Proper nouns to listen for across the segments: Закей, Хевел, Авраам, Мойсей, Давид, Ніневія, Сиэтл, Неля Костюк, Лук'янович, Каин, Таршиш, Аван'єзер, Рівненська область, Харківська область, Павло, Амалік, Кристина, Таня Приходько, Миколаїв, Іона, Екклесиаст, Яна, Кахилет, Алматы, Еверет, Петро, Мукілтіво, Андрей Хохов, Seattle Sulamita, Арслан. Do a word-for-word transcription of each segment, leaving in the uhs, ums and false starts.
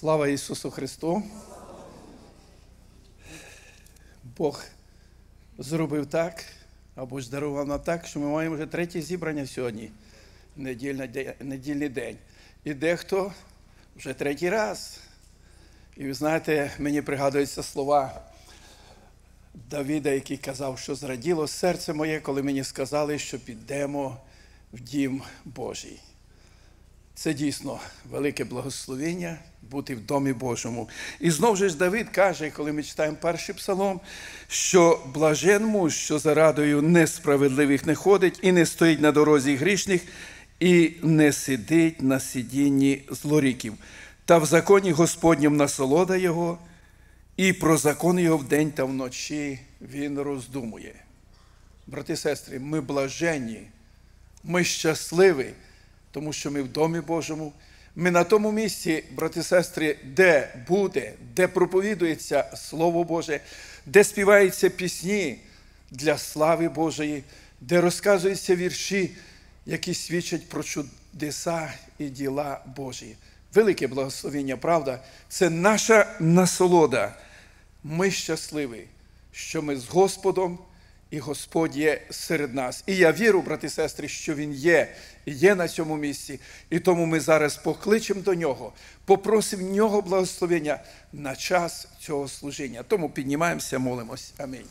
Слава Ісусу Христу! Бог зробив так, або ж дарував нам так, що ми маємо вже третє зібрання сьогодні, недільний день. І дехто вже третій раз. І ви знаєте, мені пригадуються слова Давида, який казав, що зраділо серце моє, коли мені сказали, що підемо в дім Божий. Це дійсно велике благословення бути в Домі Божому. І знову ж Давид каже, коли ми читаємо перший псалом, що блажен муж, що за радою несправедливих не ходить, і не стоїть на дорозі грішних, і не сидить на сидінні злоріків. Та в законі Господнім насолода його, і про закон його вдень та вночі він роздумує. Брати і сестри, ми блаженні, ми щасливі, тому що ми в Домі Божому. Ми на тому місці, брати і сестри, де буде, де проповідується Слово Боже, де співаються пісні для слави Божої, де розказуються вірші, які свідчать про чудеса і діла Божі. Велике благословення, правда? Це наша насолода. Ми щасливі, що ми з Господом, і Господь є серед нас. І я вірю, брати і сестри, що Він є, і є на цьому місці. І тому ми зараз покличемо до Нього, попросимо Нього благословення на час цього служіння. Тому піднімаємося, молимось. Амінь.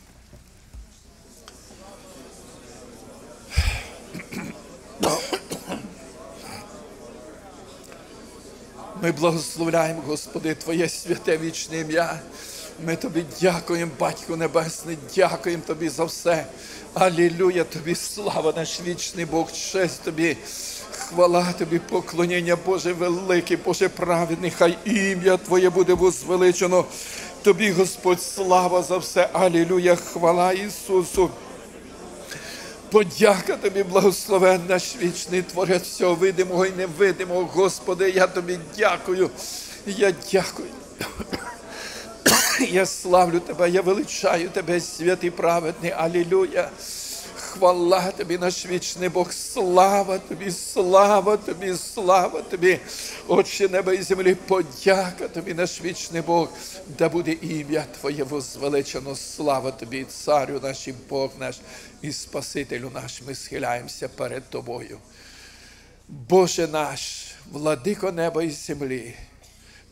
Ми благословляємо, Господи, Твоє святе вічне ім'я. Ми Тобі дякуємо, Батько Небесний, дякуємо Тобі за все. Алілюя Тобі, слава наш вічний Бог, честь Тобі, хвала Тобі, поклоніння, Боже великий, Боже праведний, хай ім'я Твоє буде возвеличено. Тобі, Господь, слава за все, алілюя, хвала Ісусу. Подяка Тобі, благословен наш вічний Творець всього видимого і невидимого, Господи, я Тобі дякую, я дякую. Я славлю Тебе, я величаю Тебе, святий праведний, алілюя. Хвала Тобі, наш вічний Бог, слава Тобі, слава Тобі, слава Тобі, Отче неба і землі, подяка Тобі, наш вічний Бог, да буде ім'я Твоє возвеличено, слава Тобі, Царю наш і Бог наш, і Спасителю наш, ми схиляємося перед Тобою. Боже наш, владико неба і землі,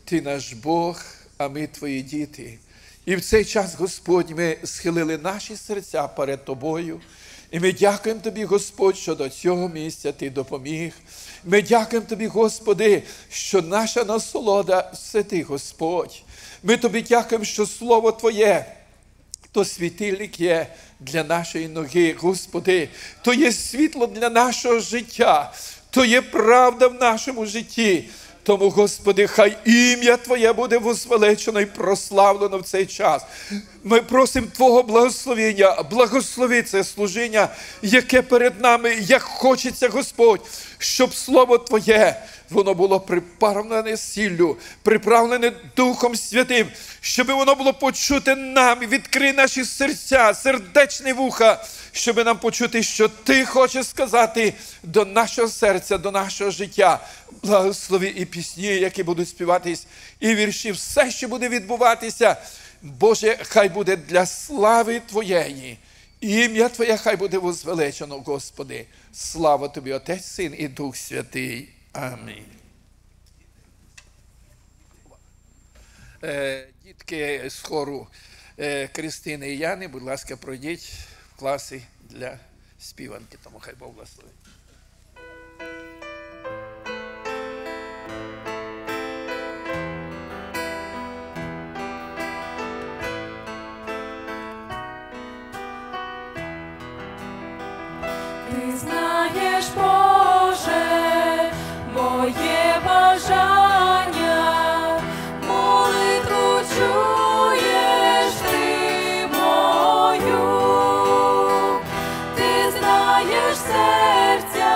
Ти наш Бог, а ми Твої діти. І в цей час, Господь, ми схилили наші серця перед Тобою. І ми дякуємо Тобі, Господь, що до цього місця Ти допоміг. Ми дякуємо Тобі, Господи, що наша насолода – це Ти, Господь. Ми Тобі дякуємо, що Слово Твоє – то світильник є для нашої ноги, Господи. То є світло для нашого життя. То є правда в нашому житті. Тому, Господи, хай ім'я Твоє буде возвеличено і прославлено в цей час. Ми просимо Твого благословення, благослови це служіння, яке перед нами, як хочеться, Господь, щоб Слово Твоє, воно було приправлене сіллю, приправлене Духом Святим, щоб воно було почуте нам, відкрий наші серця, сердечні вуха, щоб нам почути, що Ти хочеш сказати до нашого серця, до нашого життя. Благослови і пісні, які будуть співатись, і вірші, все, що буде відбуватися, Боже, хай буде для слави Твоєї. Ім'я Твоє хай буде возвеличено, Господи. Слава Тобі, Отець, Син і Дух Святий. Амінь. Дітки з хору Кристини і Яни, будь ласка, пройдіть в класи для співанки. Тому хай Бог благословить. Ти знаєш, Боже, моє бажання, молитву чуєш ти мою, ти знаєш серця.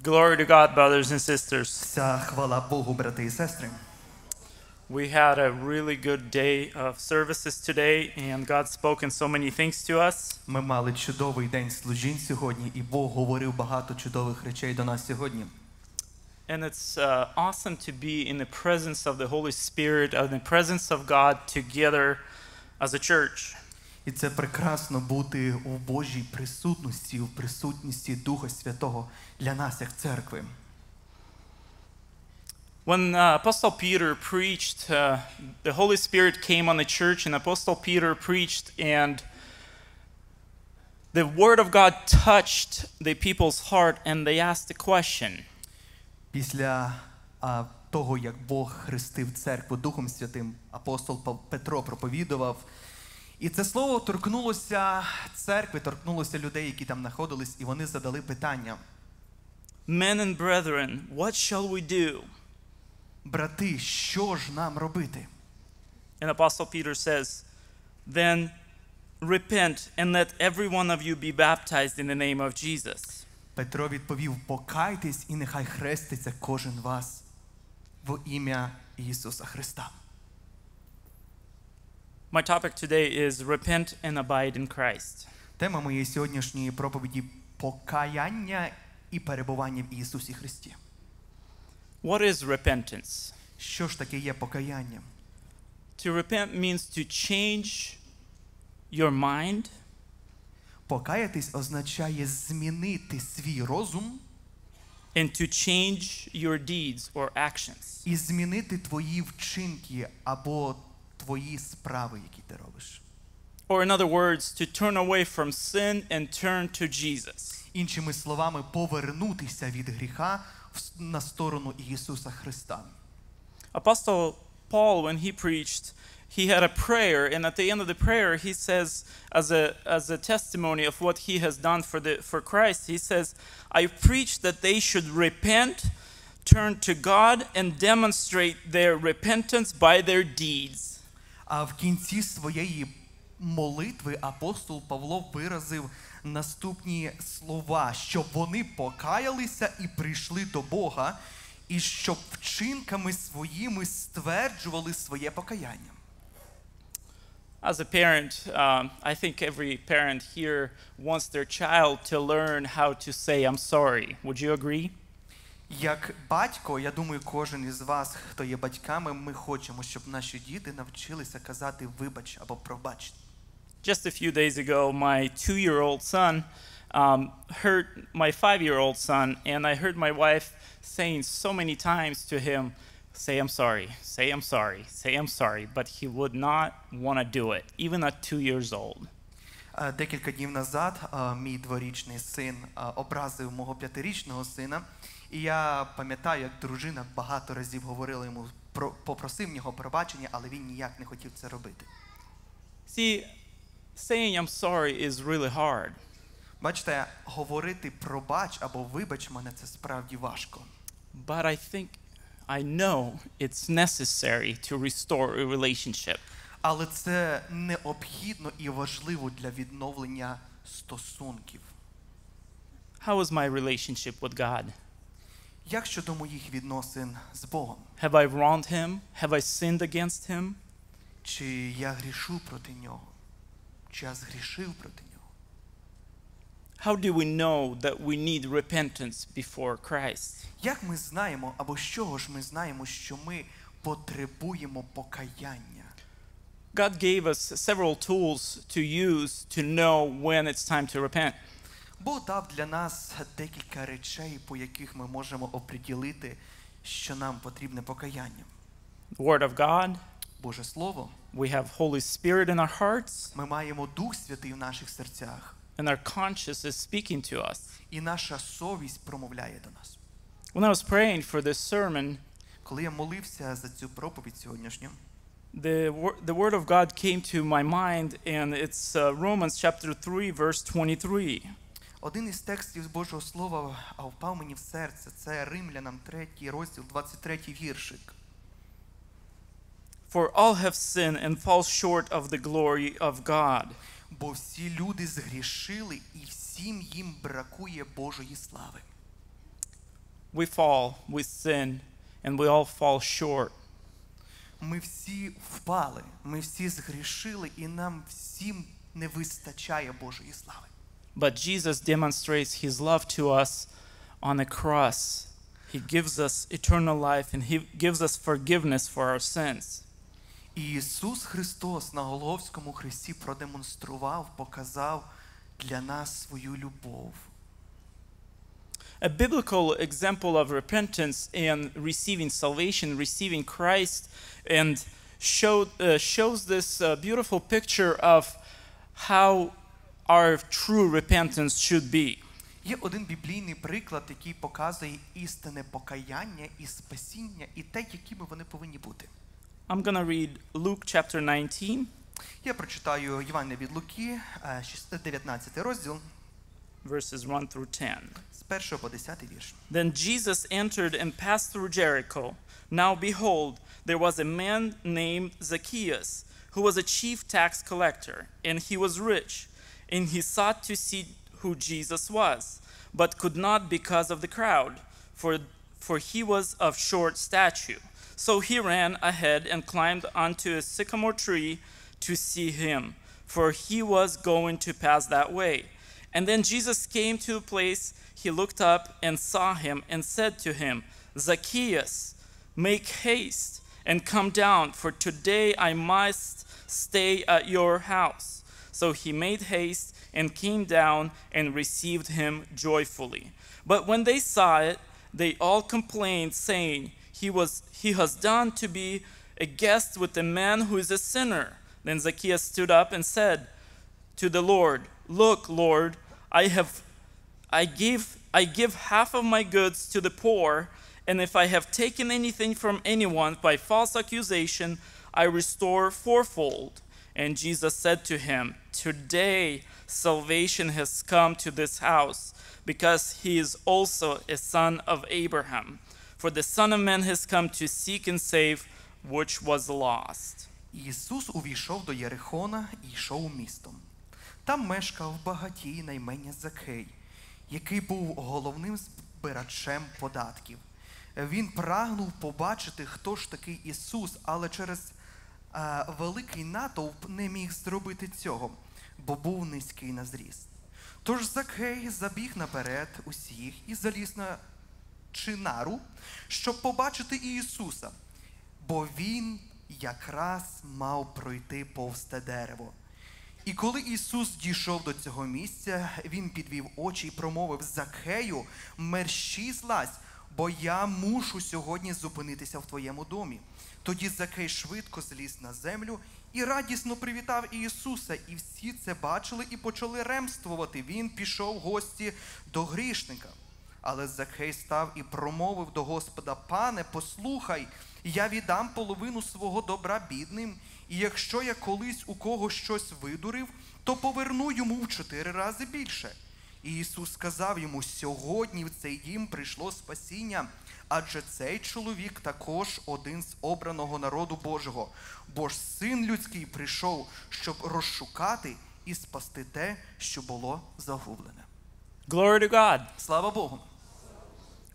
Glory to God, brothers and sisters. We had a really good day of services today, and God spoke in so many things to us. And it's uh, awesome to be in the presence of the Holy Spirit, in the presence of God together as a church. І це прекрасно бути у Божій присутності, у присутності Духа Святого для нас як церкви. When uh, Apostle Peter preached, uh, the Holy Spirit came on the church, and Apostle Peter preached, and the Word of God touched the people's heart, and they asked the question. Після а, того, як Бог хрестив церкву Духом Святим, апостол Петро проповідував. І це слово торкнулося церкви, торкнулося людей, які там знаходились, і вони задали питання. Men and brethren, what shall we do? Брати, що ж нам робити? And Apostle Peter says, then repent and let every one of you be baptized in the name of Jesus. Петро відповів: "Покайтесь і нехай хреститься кожен вас в ім'я Ісуса Христа". My topic today is repent and abide in Christ. Тема моєї сьогоднішньої проповіді покаяння і перебування в Ісусі Христі. What is repentance? Що ж таке є покаяння? To repent means to change your mind. Покаятись означає змінити свій розум and to change your deeds or actions. І змінити твої вчинки або твої справи, які ти робиш. Or in other words, to turn away from sin and turn to Jesus. Іншими словами, повернутися від гріха на сторону Ісуса Христа. Апостол Paul, when he preached, he had a prayer, and at the end of the prayer he says, as a as a testimony of what he has done for the for Christ, he says, I preach that they should repent, turn to God and demonstrate their repentance by their deeds. А в кінці своєї молитви апостол Павло виразив наступні слова, щоб вони покаялися і прийшли до Бога, і щоб вчинками своїми стверджували своє покаяння. As a parent, um, I think every parent here wants their child to learn how to say I'm sorry. Would you agree? Як батько, я думаю, кожен із вас, хто є батьками, ми хочемо, щоб наші діти навчилися казати вибач або пробач. Just a few days ago, my two-year-old son um, hurt my five-year-old son, and I heard my wife saying so many times to him, say I'm sorry, say I'm sorry, say I'm sorry, but he would not want to do it, even at two years old. Декілька днів назад мій дворічний син образив мого п'ятирічного сина, і я пам'ятаю, як дружина багато разів говорила йому, попросив нього пробачення, але він ніяк не хотів це робити. See, saying I'm sorry is really hard. Бачите, говорити пробач або вибач мене, це справді важко. But I think I know it's necessary to restore a relationship. Але це необхідно і важливо для відновлення стосунків. How is my relationship with God? Як щодо моїх відносин з Богом? Have I wronged him? Have I sinned against him? Чи я грішу проти нього? Чи я згрішив проти нього? How do we know that we need repentance before Christ? Як ми знаємо, або з чого ж ми знаємо, що ми потребуємо покаяння? God gave us several tools to use to know when it's time to repent. Бог дав для нас декілька речей, по яких ми можемо оприділити, що нам потрібне покаяння. Word of God, Боже слово. We have Holy Spirit in our hearts. Ми маємо Дух Святий в наших серцях. And our conscience is speaking to us. І наша совість промовляє до нас. When I was praying for this sermon, коли я молився за цю проповідь сьогоднішню, the the word of God came to my mind, and it's uh, Romans chapter three verse twenty-three. Один із текстів Божого слова впав мені в серце, це Римлянам третій розділ двадцять третій віршик. For all have sinned and fall short of the glory of God. Бо всі люди згрішили і всім їм бракує Божої слави. We fall, we sin, and we all fall short. Ми всі впали, ми всі згрішили, і нам всім не вистачає Божої слави. But Jesus demonstrates his love to us on the cross. He gives us eternal life and he gives us forgiveness for our sins. Ісус Христос на Голгофському хресті продемонстрував, показав для нас свою любов. A biblical example of repentance and receiving salvation, receiving Christ, and showed, uh, shows this uh, beautiful picture of how our true repentance should be. Є один біблійний приклад, який показує істинне покаяння і спасіння, і те, якими вони повинні бути. I'm going to read Luke chapter nineteen. Я прочитаю Євангеліє від Луки, дев'ятнадцятий розділ. Verses one through ten. Then Jesus entered and passed through Jericho. Now behold, there was a man named Zacchaeus, who was a chief tax collector, and he was rich. And he sought to see who Jesus was, but could not because of the crowd, for, for he was of short stature. So he ran ahead and climbed onto a sycamore tree to see him, for he was going to pass that way. And then Jesus came to a place, he looked up and saw him and said to him, Zacchaeus, make haste and come down, for today I must stay at your house. So he made haste and came down and received him joyfully. But when they saw it, they all complained, saying, he was, he has done to be a guest with a man who is a sinner. Then Zacchaeus stood up and said to the Lord, Look, Lord, I have, I give, I give half of my goods to the poor, and if I have taken anything from anyone by false accusation, I restore fourfold. And Jesus said to him, Today salvation has come to this house, because he is also a son of Abraham. For the Son of Man has come to seek and save which was lost. Ісус увійшов до Єрихона і йшов містом. Там мешкав багатій на ім'я Закей, який був головним збирачем податків. Він прагнув побачити, хто ж такий Ісус, але через е, великий натовп не міг зробити цього, бо був низький на зріст. Тож Закей забіг наперед усіх і заліз на чинару, щоб побачити Ісуса, бо Він якраз мав пройти повз те дерево. І коли Ісус дійшов до цього місця, Він підвів очі і промовив, «Закею, мерщій злазь, бо я мушу сьогодні зупинитися в твоєму домі». Тоді Закей швидко зліз на землю і радісно привітав Ісуса, і всі це бачили і почали ремствувати. Він пішов в гості до грішника. Але Закей став і промовив до Господа, «Пане, послухай, я віддам половину свого добра бідним, і якщо я колись у кого щось видурив, то поверну йому в чотири рази більше». І Ісус сказав йому, «Сьогодні в цей дім прийшло спасіння, адже цей чоловік також один з обраного народу Божого. Бо ж Син людський прийшов, щоб розшукати і спасти те, що було загублене». Glory to God. Слава Богу.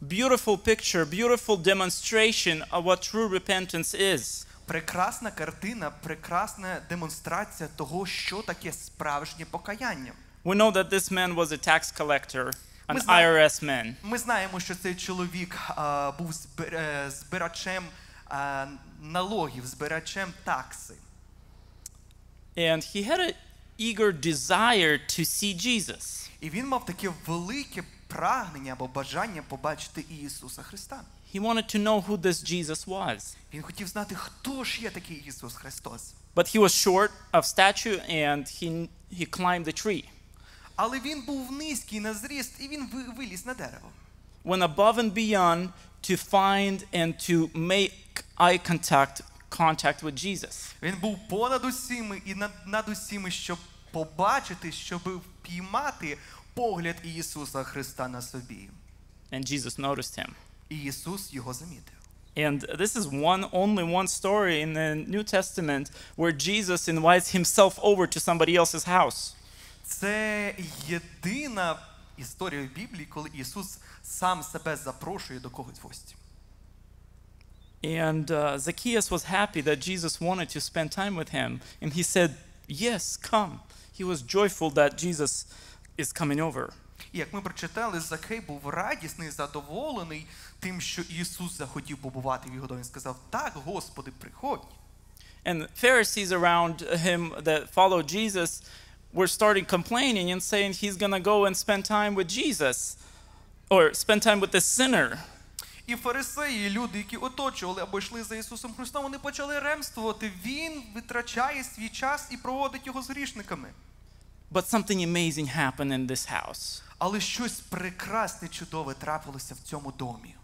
Beautiful picture, beautiful demonstration of what true repentance is. Прекрасна картина, прекрасна демонстрація того, що таке справжнє покаяння. We know that this man was a tax collector, an I R S man. Ми знаємо, що цей чоловік uh, був збир, uh, збирачем uh, налогів, збирачем такси. And he had an eager desire to see Jesus. І він мав таке велике прагнення або бажання побачити Ісуса Христа. He wanted to know who this Jesus was. Він хотів знати, хто ж є такий Ісус Христос. But he was short of stature and he he climbed the tree. Але він був низький на зріст і він виліз на дерево. When above and beyond to find and to make eye contact contact with Jesus. Він був понад усіми і над, над усіми, щоб побачити, щоб впіймати погляд Ісуса Христа на собі. And Jesus noticed him. Ісус його замітив. And this is one only one story in the New Testament where Jesus invites himself over to somebody else's house. Це єдина історія в Біблії, коли Ісус сам себе запрошує до когось в гості. And uh, Zacchaeus was happy that Jesus wanted to spend time with him, and he said, "Yes, come." He was joyful that Jesus is coming over. І як ми прочитали, Закей був радісний, задоволений тим, що Ісус захотів побувати в його домі. Він сказав: "Так, Господи, приходь." And Pharisees around him that followed Jesus were starting complaining and saying he's going to go and spend time with Jesus or spend time with the sinner. І фарисеї, люди, які оточували або йшли за Ісусом Христом, вони почали ремствувати. Він витрачає свій час і проводить його з грішниками. But something amazing happened in this house. Але щось прекрасне, чудове трапилося в цьому домі.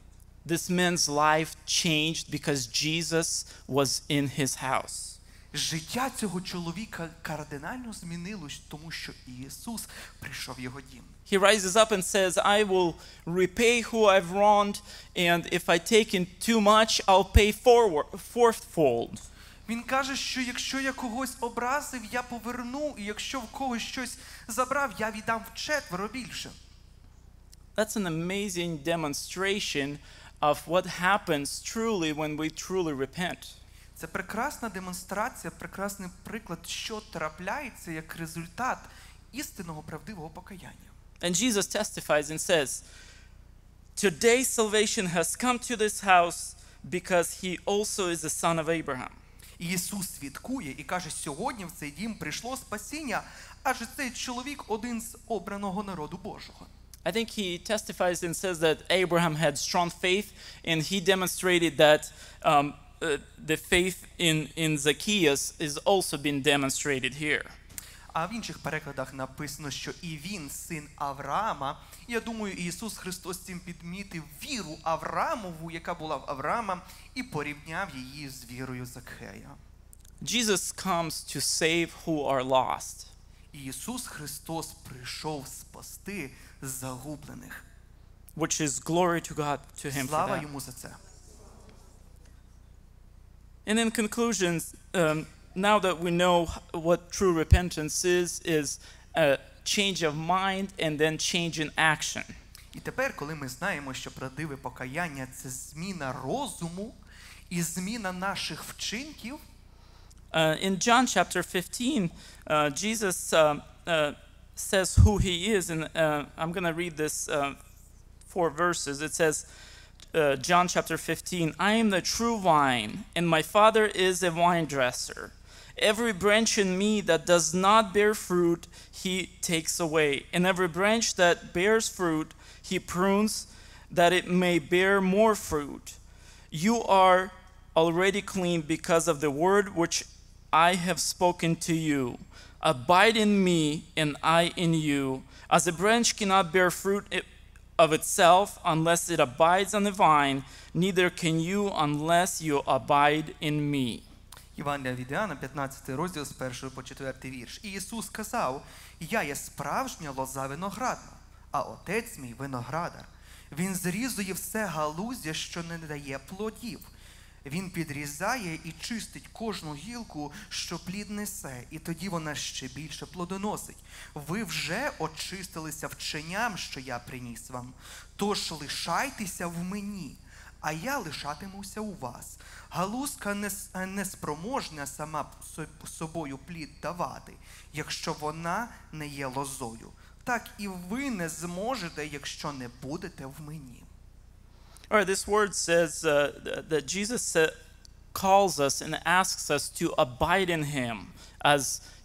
This man's life changed because Jesus was in his house. Життя цього чоловіка кардинально змінилось, тому що Ісус прийшов в його дім. He rises up and says, "I will repay who I've wronged, and if I take in too much, I'll pay forward fourfold." Він каже, що якщо я когось образив, я поверну, і якщо в когось щось забрав, я віддам вчетверо більше. That's an amazing demonstration of what happens truly when we truly repent. Це прекрасна демонстрація, прекрасний приклад, що трапляється як результат істинного, правдивого покаяння. And Jesus testifies and says, "Today salvation has come to this house because he also is the son of Abraham." Ісус свідкує і каже: "Сьогодні в цей дім прийшло спасіння, адже цей чоловік один з обраного народу Божого." I think he testifies and says that Abraham had strong faith, and he demonstrated that um, uh, the faith in, in Zacchaeus is also been demonstrated here. А в інших перекладах написано, що і він син Авраама. Я думаю, Ісус Христос цим підмітив віру Авраамову, яка була в Авраама, і порівняв її з вірою Закхея. Jesus comes to save who are lost. Ісус Христос прийшов спасти загублених. Which is glory to God, to him for that. Слава йому за це. And in conclusion, um, now that we know what true repentance is, is a change of mind and then change in action. І тепер, коли ми знаємо, що правдиве покаяння – це зміна розуму і зміна наших вчинків. Uh, in John chapter fifteen, uh, Jesus uh, uh, says who he is, and uh, I'm going to read this uh, four verses. It says, uh, John chapter fifteen, "I am the true vine, and my Father is a vine dresser. Every branch in me that does not bear fruit, he takes away. And every branch that bears fruit, he prunes, that it may bear more fruit. You are already clean because of the word which I have spoken to you. Abide in me, and I in you. As a branch cannot bear fruit of itself unless it abides on the vine, neither can you unless you abide in me." Євангелія від Іоанна, п'ятнадцятий розділ, з першого по четвертий вірш. І Ісус сказав: "Я є справжня лоза виноградна, а Отець мій виноградар. Він зрізує все галуздя, що не дає плодів. Він підрізає і чистить кожну гілку, що плід несе, і тоді вона ще більше плодоносить. Ви вже очистилися вченням, що я приніс вам. Тож лишайтеся в мені, а я лишатимуся у вас. Галузка не спроможна сама собою плід давати, якщо вона не є лозою. Так і ви не зможете, якщо не будете в мені." All right, this word says uh, that Jesus uh, calls us and asks us to abide in him as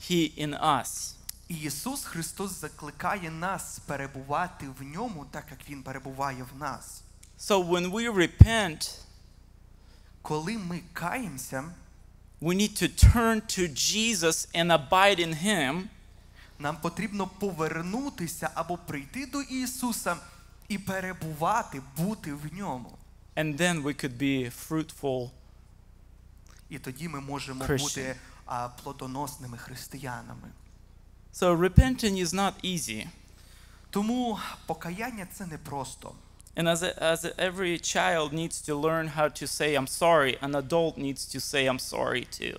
he in us. Ісус Христос закликає нас перебувати в ньому, так як він перебуває в нас. So when we repent, коли ми каємося, we need to turn to Jesus and abide in him. Нам потрібно повернутися або прийти до Ісуса і перебувати, бути в ньому. And then we could be fruitful. І тоді ми можемо бути плодоносними християнами. So repenting is not easy. Тому покаяння це непросто. And as a, as a, every child needs to learn how to say I'm sorry, an adult needs to say I'm sorry too.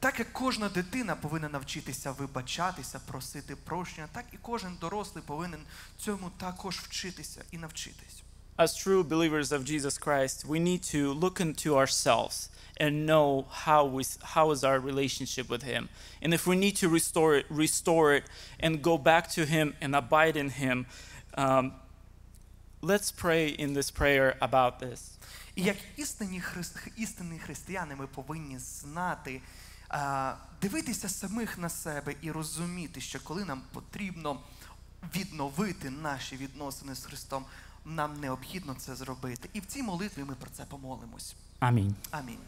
Так як кожна дитина повинна навчитися вибачатися, просити прощення, так і кожен дорослий повинен цьому також вчитися і навчитись. As true believers of Jesus Christ, we need to look into ourselves and know how we, how is our relationship with him. And if we need to restore it, restore it and go back to him and abide in him. Um, let's pray in this prayer about this. І як істинні, христи, істинні християни ми повинні знати, а, дивитися самих на себе і розуміти, що коли нам потрібно відновити наші відносини з Христом, нам необхідно це зробити. І в цій молитві ми про це помолимось. Амінь. Амінь.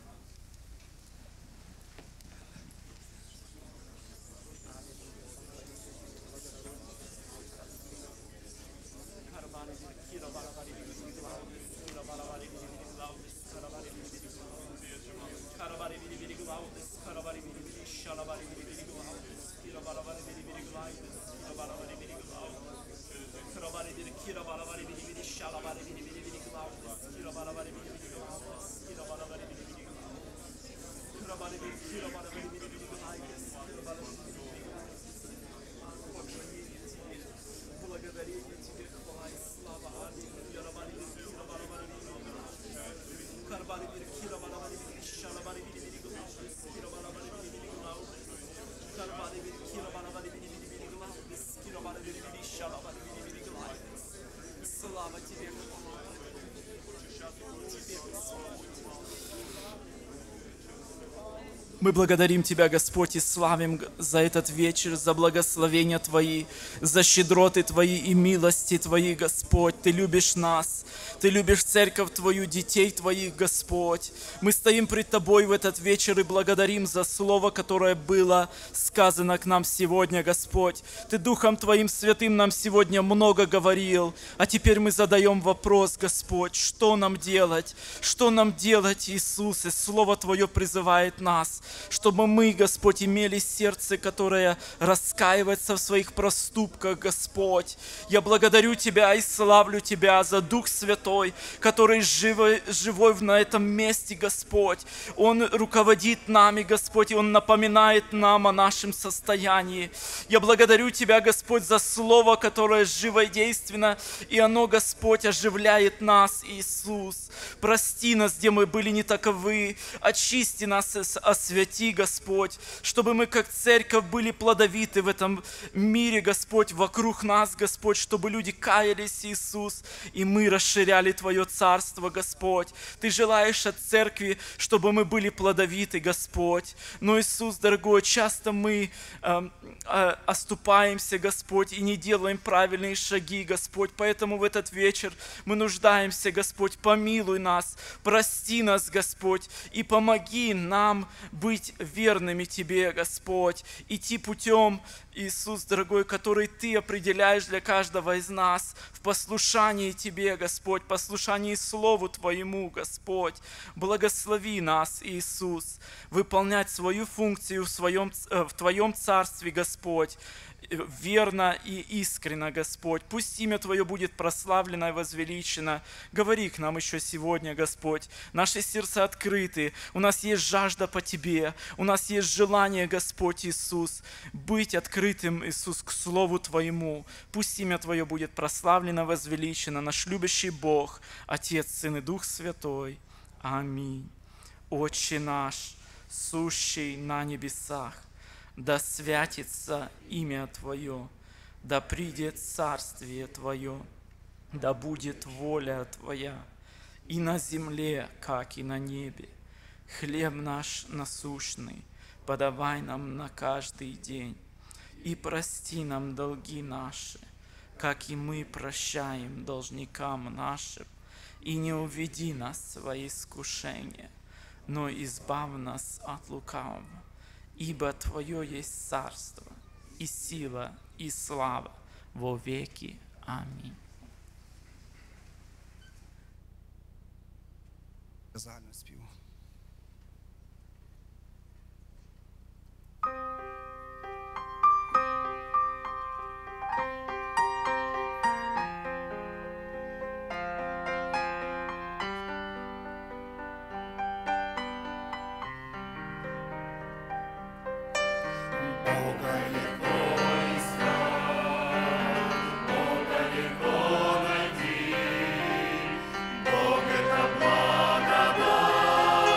Мы благодарим Тебя, Господь, и славим за этот вечер, за благословения Твои, за щедроты Твои и милости Твои, Господь. Ты любишь нас, Ты любишь церковь Твою, детей Твоих, Господь. Мы стоим пред Тобой в этот вечер и благодарим за слово, которое было сказано к нам сегодня, Господь. Ты Духом Твоим Святым нам сегодня много говорил, а теперь мы задаем вопрос, Господь, что нам делать? Что нам делать, Иисус? И Слово Твое призывает нас, чтобы мы, Господь, имели сердце, которое раскаивается в своих проступках, Господь. Я благодарю Тебя и славлю Тебя за Дух Святой, который живой, живой на этом месте, Господь. Он руководит нами, Господь, и Он напоминает нам о нашем состоянии. Я благодарю Тебя, Господь, за Слово, которое живо и действенно, и оно, Господь, оживляет нас, Иисус. Прости нас, где мы были не таковы, очисти нас, освяти. Святи, Господь, чтобы мы, как церковь, были плодовиты в этом мире, Господь, вокруг нас, Господь, чтобы люди каялись, Иисус, и мы расширяли Твое Царство, Господь. Ты желаешь от церкви, чтобы мы были плодовиты, Господь. Но, Иисус, дорогой, часто мы э, э, оступаемся, Господь, и не делаем правильные шаги, Господь. Поэтому в этот вечер мы нуждаемся, Господь, помилуй нас, прости нас, Господь, и помоги нам быть быть верными Тебе, Господь, идти путем, Иисус, дорогой, который Ты определяешь для каждого из нас в послушании Тебе, Господь, послушании Слову Твоему, Господь. Благослови нас, Иисус, выполнять свою функцию в, своем, в Твоем Царстве, Господь, верно и искренно, Господь. Пусть имя Твое будет прославлено и возвеличено. Говори к нам еще сегодня, Господь. Наши сердца открыты. У нас есть жажда по Тебе. У нас есть желание, Господь Иисус, быть открытым, Иисус, к Слову Твоему. Пусть имя Твое будет прославлено и возвеличено. Наш любящий Бог, Отец, Сын и Дух Святой. Аминь. Отче наш, сущий на небесах, да святится имя Твое, да придет Царствие Твое, да будет воля Твоя и на земле, как и на небе. Хлеб наш насущный подавай нам на каждый день, и прости нам долги наши, как и мы прощаем должникам нашим, и не уведи нас в свои искушения, но избавь нас от лукавого. Ибо Твое есть царство, и сила, и слава во веки. Аминь. Загальний спів. Бог — это благодать.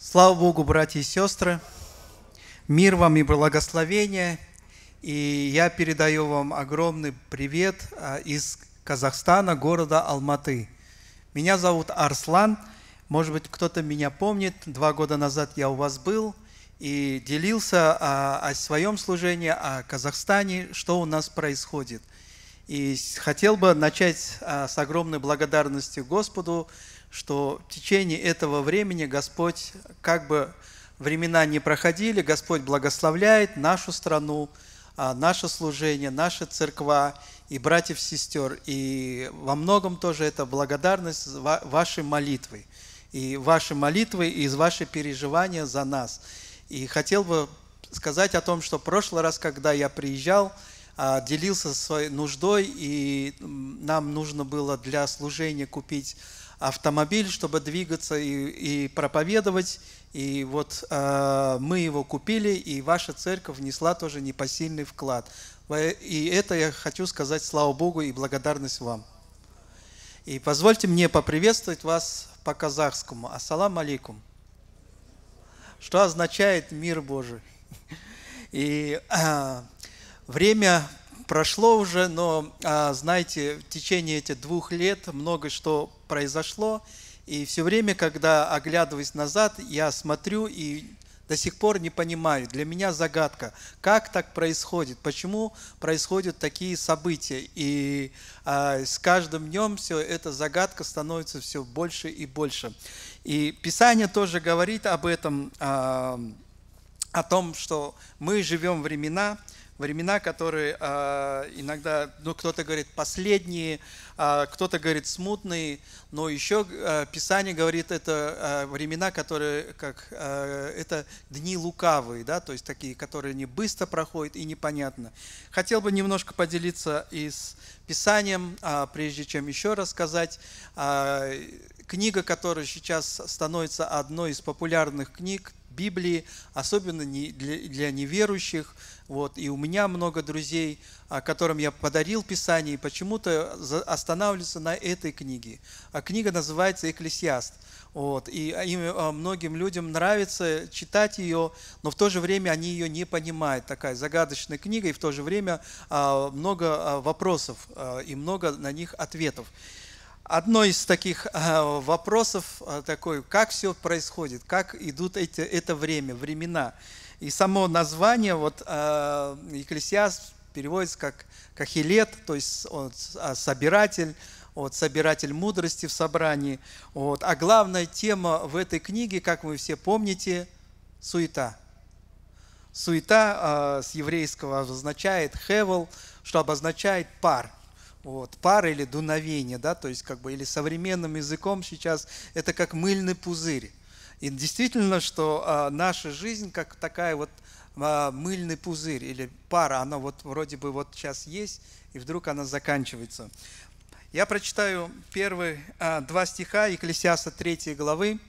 Слава Богу, братья и сестры, мир вам и благословение, и я передаю вам огромный привет из Казахстана, города Алматы. Меня зовут Арслан, может быть, кто-то меня помнит, два года назад я у вас был и делился о, о своем служении, о Казахстане, что у нас происходит. И хотел бы начать с огромной благодарностью Господу, что в течение этого времени Господь, как бы времена ни проходили, Господь благословляет нашу страну, наше служение, наши церква и братьев, сестер. И во многом тоже это благодарность вашей молитвы, и ваши молитвы, и ваши переживания за нас. И хотел бы сказать о том, что в прошлый раз, когда я приезжал, делился своей нуждой, и нам нужно было для служения купить автомобиль, чтобы двигаться и, и проповедовать. И вот э, мы его купили, и ваша церковь внесла тоже непосильный вклад. И это я хочу сказать слава Богу и благодарность вам. И позвольте мне поприветствовать вас по-казахскому. Ассалам алейкум. Что означает мир Божий. И э, время прошло уже, но, э, знаете, в течение этих двух лет много что произошло, и все время, когда оглядываюсь назад, я смотрю и до сих пор не понимаю, для меня загадка, как так происходит, почему происходят такие события, и а, с каждым днем все эта загадка становится все больше и больше. И Писание тоже говорит об этом, а, о том, что мы живем времена, времена, которые э, иногда, ну, кто-то говорит последние, э, кто-то говорит смутные, но еще э, Писание говорит, это э, времена, которые, как, э, это дни лукавые, да, то есть такие, которые не быстро проходят и непонятно. Хотел бы немножко поделиться и с Писанием, э, прежде чем еще рассказать. Э, книга, которая сейчас становится одной из популярных книг Библии, особенно для неверующих. Вот. И у меня много друзей, которым я подарил Писание, и почему-то останавливаются на этой книге. А книга называется «Экклесиаст». Вот. И многим людям нравится читать ее, но в то же время они ее не понимают. Такая загадочная книга, и в то же время много вопросов, и много на них ответов. Одно из таких вопросов такой, как все происходит, как идут эти, это время, времена. И само название, вот «Екклесиаст» переводится как «кахилет», то есть он собиратель, вот, собиратель мудрости в собрании. Вот. А главная тема в этой книге, как вы все помните, суета. Суета с еврейского означает «хевел», что обозначает «пар». Вот, пар или дуновение, да, то есть как бы или современным языком сейчас это как мыльный пузырь. И действительно, что а, наша жизнь как такая вот а, мыльный пузырь или пара, она вот вроде бы вот сейчас есть, и вдруг она заканчивается. Я прочитаю первые а, два стиха Екклесиаста третьей главы.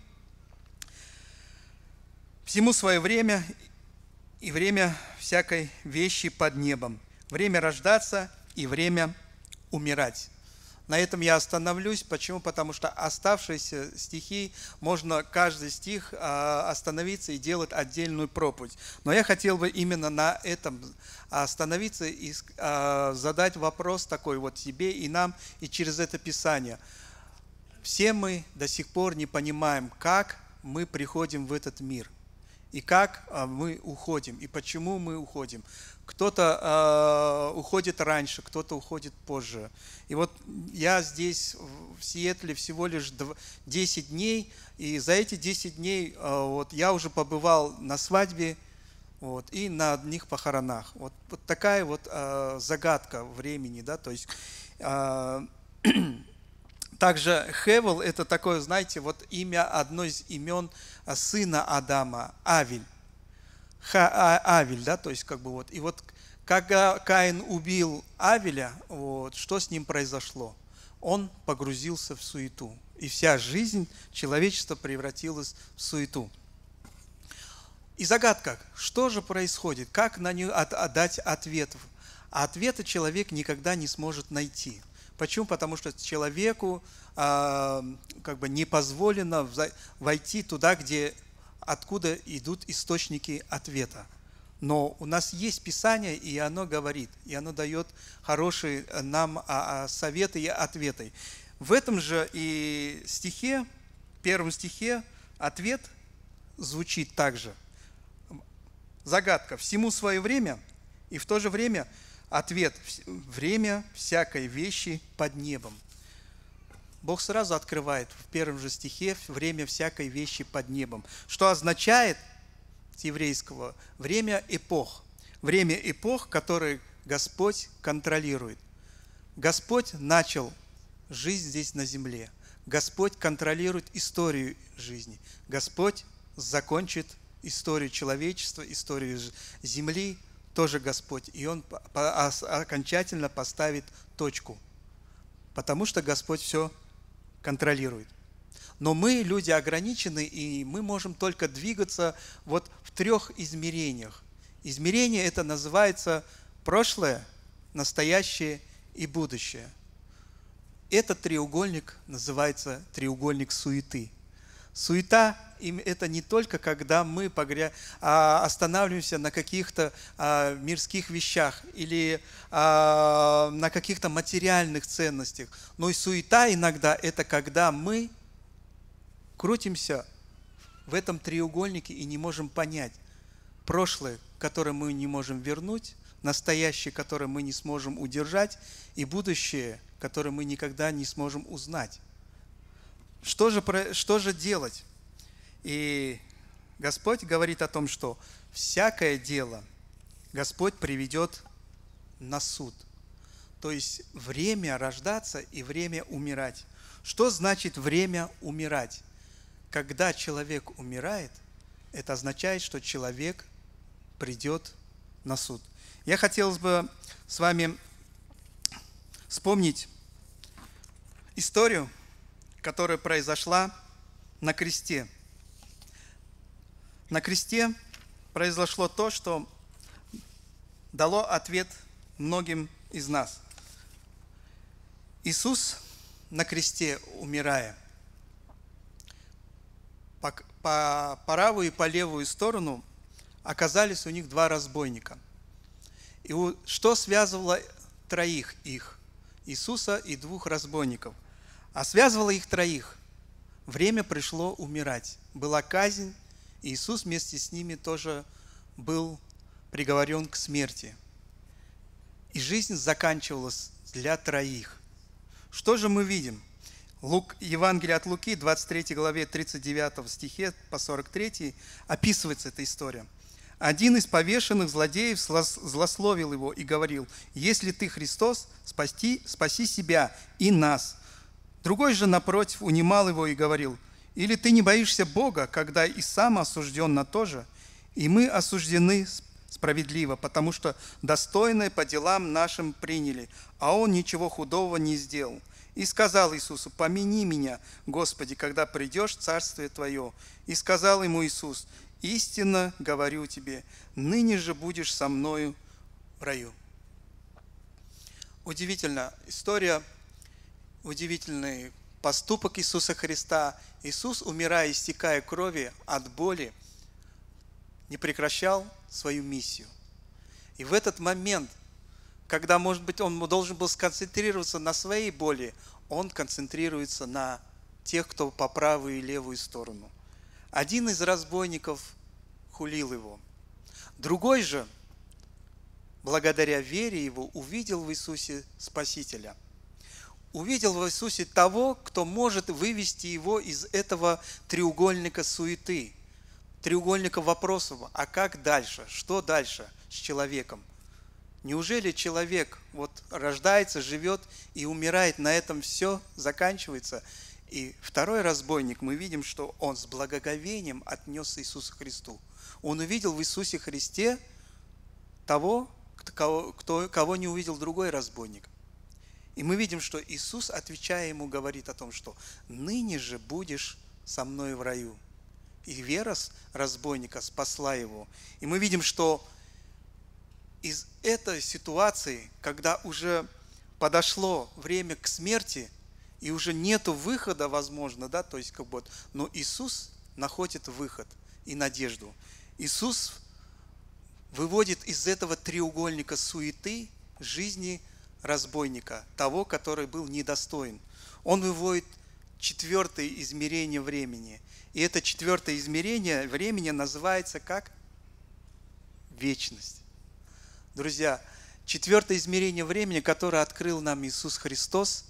«Всему свое время и время всякой вещи под небом, время рождаться и время умирать». На этом я остановлюсь. Почему? Потому что оставшиеся стихи, можно каждый стих остановиться и делать отдельную проповедь. Но я хотел бы именно на этом остановиться и задать вопрос такой вот себе и нам, и через это Писание. Все мы до сих пор не понимаем, как мы приходим в этот мир, и как мы уходим, и почему мы уходим. Кто-то э, уходит раньше, кто-то уходит позже. И вот я здесь в Сиэтле всего лишь десять дней, и за эти десять дней э, вот, я уже побывал на свадьбе вот, и на одних похоронах. Вот, вот такая вот э, загадка времени. Да? То есть, э, также Хевел – это такое, знаете, вот имя, одно из имен сына Адама, Авель. Ха, а, Авель, да, то есть как бы вот. И вот когда Каин убил Авеля, вот, что с ним произошло? Он погрузился в суету. И вся жизнь человечества превратилась в суету. И загадка, что же происходит? Как на нее отдать ответ? А ответа человек никогда не сможет найти. Почему? Потому что человеку э, как бы не позволено войти туда, где, откуда идут источники ответа. Но у нас есть Писание, и оно говорит, и оно дает хорошие нам советы и ответы. В этом же и стихе, первом стихе, ответ звучит также. Загадка. Всему свое время, и в то же время ответ. Время всякой вещи под небом. Бог сразу открывает в первом же стихе время всякой вещи под небом, что означает с еврейского время эпох. Время эпох, которые Господь контролирует. Господь начал жизнь здесь на земле. Господь контролирует историю жизни. Господь закончит историю человечества, историю земли, тоже Господь. И Он окончательно поставит точку, потому что Господь все контролирует. Но мы, люди, ограничены, и мы можем только двигаться вот в трех измерениях. Измерение это называется прошлое, настоящее и будущее. Этот треугольник называется треугольник суеты. Суета – это не только когда мы останавливаемся на каких-то мирских вещах или на каких-то материальных ценностях, но и суета иногда – это когда мы крутимся в этом треугольнике и не можем понять прошлое, которое мы не можем вернуть, настоящее, которое мы не сможем удержать, и будущее, которое мы никогда не сможем узнать. Что же, что же делать? И Господь говорит о том, что всякое дело, Господь приведет на суд. То есть время рождаться и время умирать. Что значит время умирать? Когда человек умирает, это означает, что человек придет на суд. Я хотел бы с вами вспомнить историю, которая произошла на кресте. На кресте произошло то, что дало ответ многим из нас. Иисус на кресте, умирая, по, по правую и по левую сторону оказались у них два разбойника. И у, что связывало троих их, Иисуса и двух разбойников? А связывало их троих. Время пришло умирать. Была казнь, и Иисус вместе с ними тоже был приговорен к смерти. И жизнь заканчивалась для троих. Что же мы видим? Лук, Евангелие от Луки, двадцать третьей главе, тридцать девятом стихе по сорок третий описывается эта история. Один из повешенных злодеев злословил его и говорил: «Если ты Христос, спасти, спаси себя и нас». Другой же, напротив, унимал его и говорил: «Или ты не боишься Бога, когда и сам осужден на то же? И мы осуждены справедливо, потому что достойное по делам нашим приняли, а он ничего худого не сделал». И сказал Иисусу: «Помяни меня, Господи, когда придешь в Царствие Твое». И сказал ему Иисус: «Истинно говорю тебе, ныне же будешь со мною в раю». Удивительная история, удивительный поступок Иисуса Христа. Иисус, умирая, истекая крови от боли, не прекращал свою миссию. И в этот момент, когда, может быть, он должен был сконцентрироваться на своей боли, он концентрируется на тех, кто по правую и левую сторону. Один из разбойников хулил его. Другой же, благодаря вере его, увидел в Иисусе Спасителя. Увидел в Иисусе того, кто может вывести его из этого треугольника суеты, треугольника вопросов: а как дальше, что дальше с человеком? Неужели человек вот рождается, живет и умирает, на этом все заканчивается? И второй разбойник, мы видим, что он с благоговением отнесся к Иисусу Христу. Он увидел в Иисусе Христе того, кто, кто, кого не увидел другой разбойник. И мы видим, что Иисус, отвечая ему, говорит о том, что «ныне же будешь со мной в раю». И вера разбойника спасла его. И мы видим, что из этой ситуации, когда уже подошло время к смерти, и уже нету выхода, возможно, да, то есть как бы, но Иисус находит выход и надежду. Иисус выводит из этого треугольника суеты жизни разбойника, того, который был недостоин. Он выводит четвертое измерение времени. И это четвертое измерение времени называется как вечность. Друзья, четвертое измерение времени, которое открыл нам Иисус Христос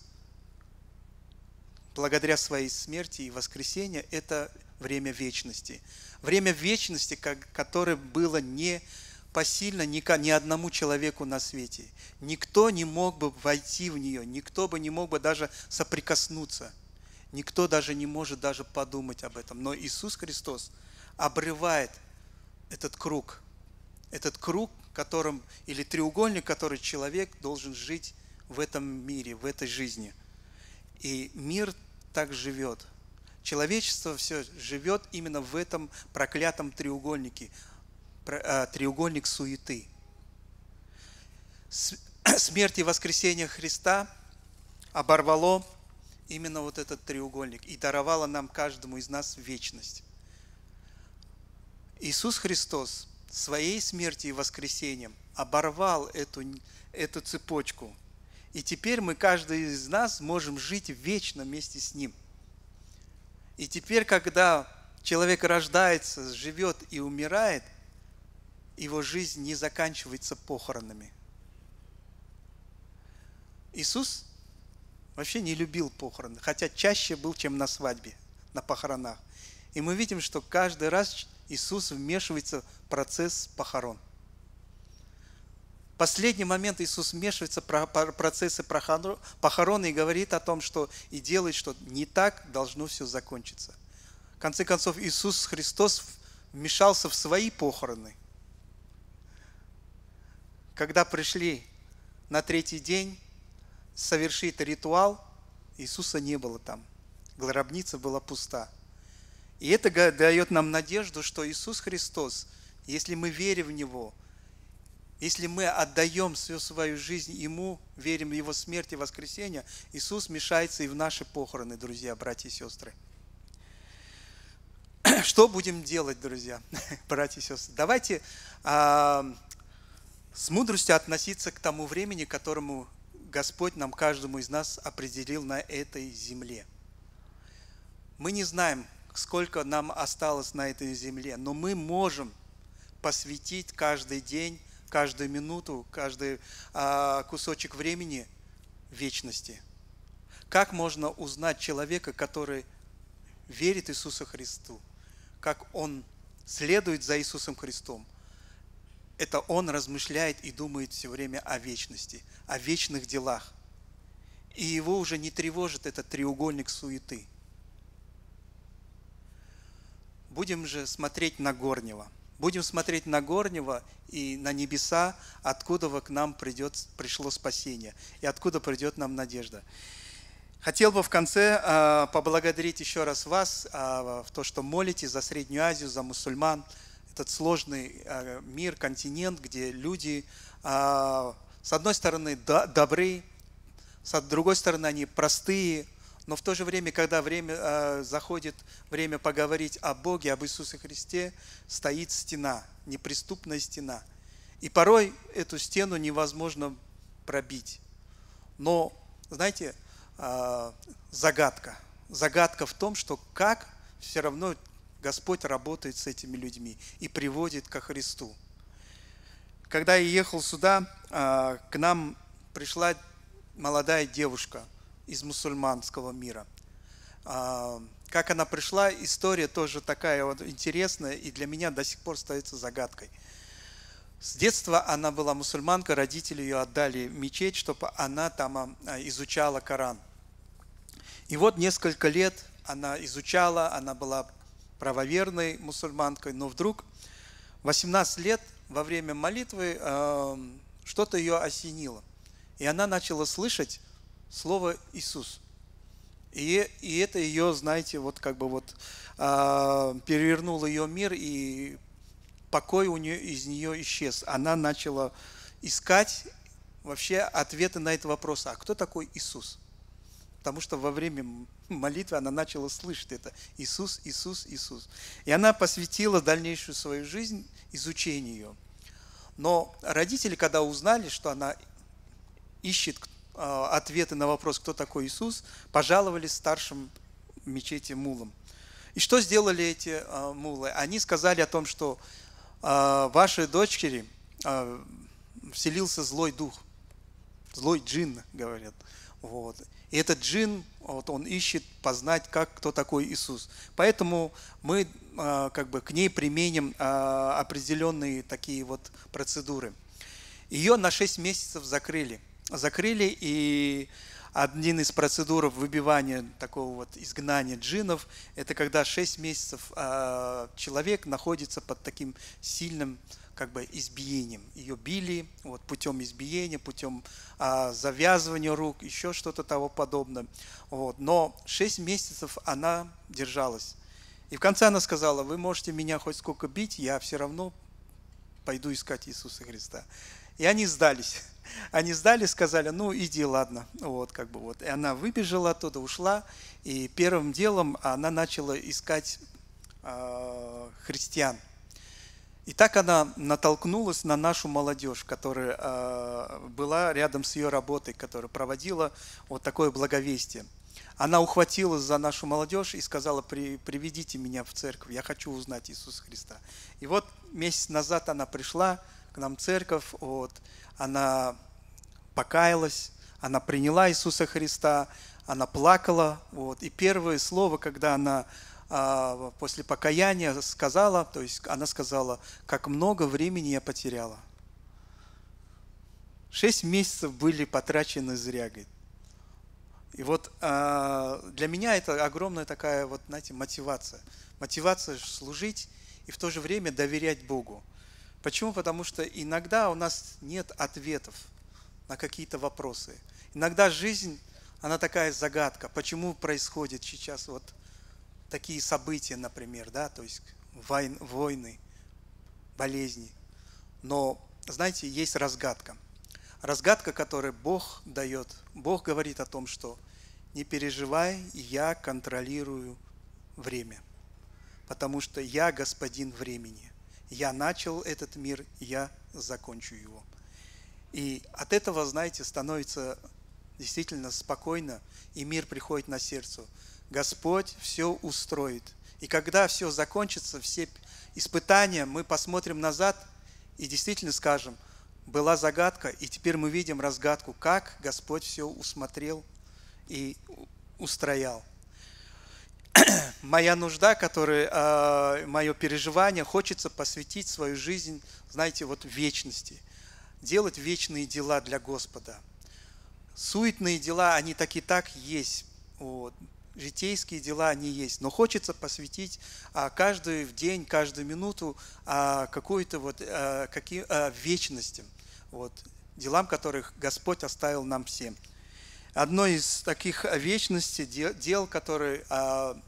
благодаря своей смерти и воскресению, это время вечности. Время вечности, которое было не посильно ни одному человеку на свете. Никто не мог бы войти в нее, никто бы не мог бы даже соприкоснуться. Никто даже не может даже подумать об этом. Но Иисус Христос обрывает этот круг, этот круг, которым, или треугольник, который человек должен жить в этом мире, в этой жизни. И мир так живет. Человечество все живет именно в этом проклятом треугольнике, треугольник суеты. Смерть и воскресение Христа оборвало именно вот этот треугольник и даровало нам, каждому из нас, вечность. Иисус Христос своей смертью и воскресением оборвал эту, эту цепочку. И теперь мы, каждый из нас, можем жить вечно вместе с Ним. И теперь, когда человек рождается, живет и умирает, его жизнь не заканчивается похоронами. Иисус вообще не любил похороны, хотя чаще был, чем на свадьбе, на похоронах. И мы видим, что каждый раз Иисус вмешивается в процесс похорон. последний момент Иисус вмешивается в процессы похорона и говорит о том, что и делает, что не так должно все закончиться. В конце концов, Иисус Христос вмешался в свои похороны. Когда пришли на третий день совершить ритуал, Иисуса не было там. Гробница была пуста. И это дает нам надежду, что Иисус Христос, если мы верим в Него, если мы отдаем всю свою жизнь Ему, верим в Его смерть и воскресение, Иисус вмешается и в наши похороны, друзья, братья и сестры. Что будем делать, друзья, братья и сестры? Давайте а, с мудростью относиться к тому времени, к которому Господь нам, каждому из нас, определил на этой земле. Мы не знаем, сколько нам осталось на этой земле, но мы можем посвятить каждый день, каждую минуту, каждый а, кусочек времени вечности. Как можно узнать человека, который верит Иисусу Христу, как он следует за Иисусом Христом? Это он размышляет и думает все время о вечности, о вечных делах. И его уже не тревожит этот треугольник суеты. Будем же смотреть на горнего. Будем смотреть на горнего и на небеса, откуда к нам придет, пришло спасение и откуда придет нам надежда. Хотел бы в конце поблагодарить еще раз вас, в то, что молитесь за Среднюю Азию, за мусульман. Этот сложный мир, континент, где люди, с одной стороны, добры, с другой стороны, они простые. Но в то же время, когда время, э, заходит время поговорить о Боге, об Иисусе Христе, стоит стена, неприступная стена. И порой эту стену невозможно пробить. Но, знаете, э, загадка. Загадка в том, что как все равно Господь работает с этими людьми и приводит ко Христу. Когда я ехал сюда, э, к нам пришла молодая девушка из мусульманского мира. Как она пришла, история тоже такая вот интересная и для меня до сих пор остается загадкой. С детства она была мусульманка, родители ее отдали в мечеть, чтобы она там изучала Коран. И вот несколько лет она изучала, она была правоверной мусульманкой, но вдруг в восемнадцать лет во время молитвы что-то ее осенило. И она начала слышать слово Иисус. И, и это ее, знаете, вот как бы вот э, перевернул ее мир, и покой у нее, из нее исчез. Она начала искать вообще ответы на этот вопрос. А кто такой Иисус? Потому что во время молитвы она начала слышать это. Иисус, Иисус, Иисус. И она посвятила дальнейшую свою жизнь изучению ее. Но родители, когда узнали, что она ищет ответы на вопрос, кто такой Иисус, пожаловались старшим мечети мулам. И что сделали эти мулы? Они сказали о том, что вашей дочери вселился злой дух, злой джин, говорят. Вот. И этот джин, вот он ищет познать, как, кто такой Иисус. Поэтому мы как бы к ней применим определенные такие вот процедуры. Ее на шесть месяцев закрыли. закрыли, и один из процедур выбивания такого вот изгнания джинов, это когда шесть месяцев человек находится под таким сильным как бы избиением. Ее били вот, путем избиения, путем а, завязывания рук, еще что-то того подобное. Вот. Но шесть месяцев она держалась. И в конце она сказала: вы можете меня хоть сколько бить, я все равно пойду искать Иисуса Христа. И они сдались. Они сдались, сказали: ну иди, ладно. Вот, как бы, вот. И она выбежала оттуда, ушла. И первым делом она начала искать э, христиан. И так она натолкнулась на нашу молодежь, которая э, была рядом с ее работой, которая проводила вот такое благовестие. Она ухватилась за нашу молодежь и сказала: При, приведите меня в церковь, я хочу узнать Иисуса Христа. И вот месяц назад она пришла к нам церковь, вот, она покаялась, она приняла Иисуса Христа, она плакала. Вот, и первое слово, когда она а, после покаяния сказала, то есть она сказала: как много времени я потеряла. Шесть месяцев были потрачены зря, говорит. И вот э, для меня это огромная такая, вот, знаете, мотивация. Мотивация служить и в то же время доверять Богу. Почему? Потому что иногда у нас нет ответов на какие-то вопросы. Иногда жизнь, она такая загадка. Почему происходят сейчас вот такие события, например, да, то есть войн, войны, болезни. Но, знаете, есть разгадка. Разгадка, которую Бог дает. Бог говорит о том, что не переживай, я контролирую время, потому что я господин времени. Я начал этот мир, я закончу его. И от этого, знаете, становится действительно спокойно, и мир приходит на сердце. Господь все устроит. И когда все закончится, все испытания, мы посмотрим назад и действительно скажем, была загадка, и теперь мы видим разгадку, как Господь все усмотрел и устроял. Моя нужда, которая, мое переживание, хочется посвятить свою жизнь, знаете, вот вечности. Делать вечные дела для Господа. Суетные дела, они так и так есть. Вот. Житейские дела, они есть. Но хочется посвятить а, каждый день, каждую минуту а, какую-то вот, а, какие, а, вечности. Вот. Делам, которых Господь оставил нам всем. Одно из таких вечностей, дел, дел которые а,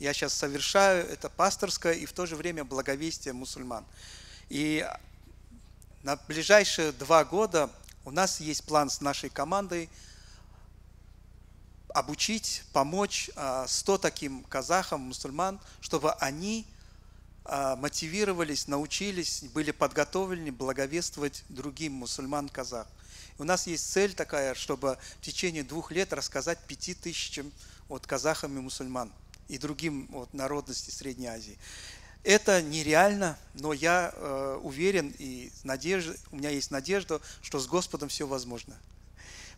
я сейчас совершаю, это пасторское и в то же время благовестие мусульман. И на ближайшие два года у нас есть план с нашей командой обучить, помочь ста таким казахам, мусульман, чтобы они мотивировались, научились, были подготовлены благовествовать другим мусульман-казах. У нас есть цель такая, чтобы в течение двух лет рассказать пяти тысячам вот, казахам и мусульман и другим вот, народностям Средней Азии. Это нереально, но я э, уверен и надежда, у меня есть надежда, что с Господом все возможно.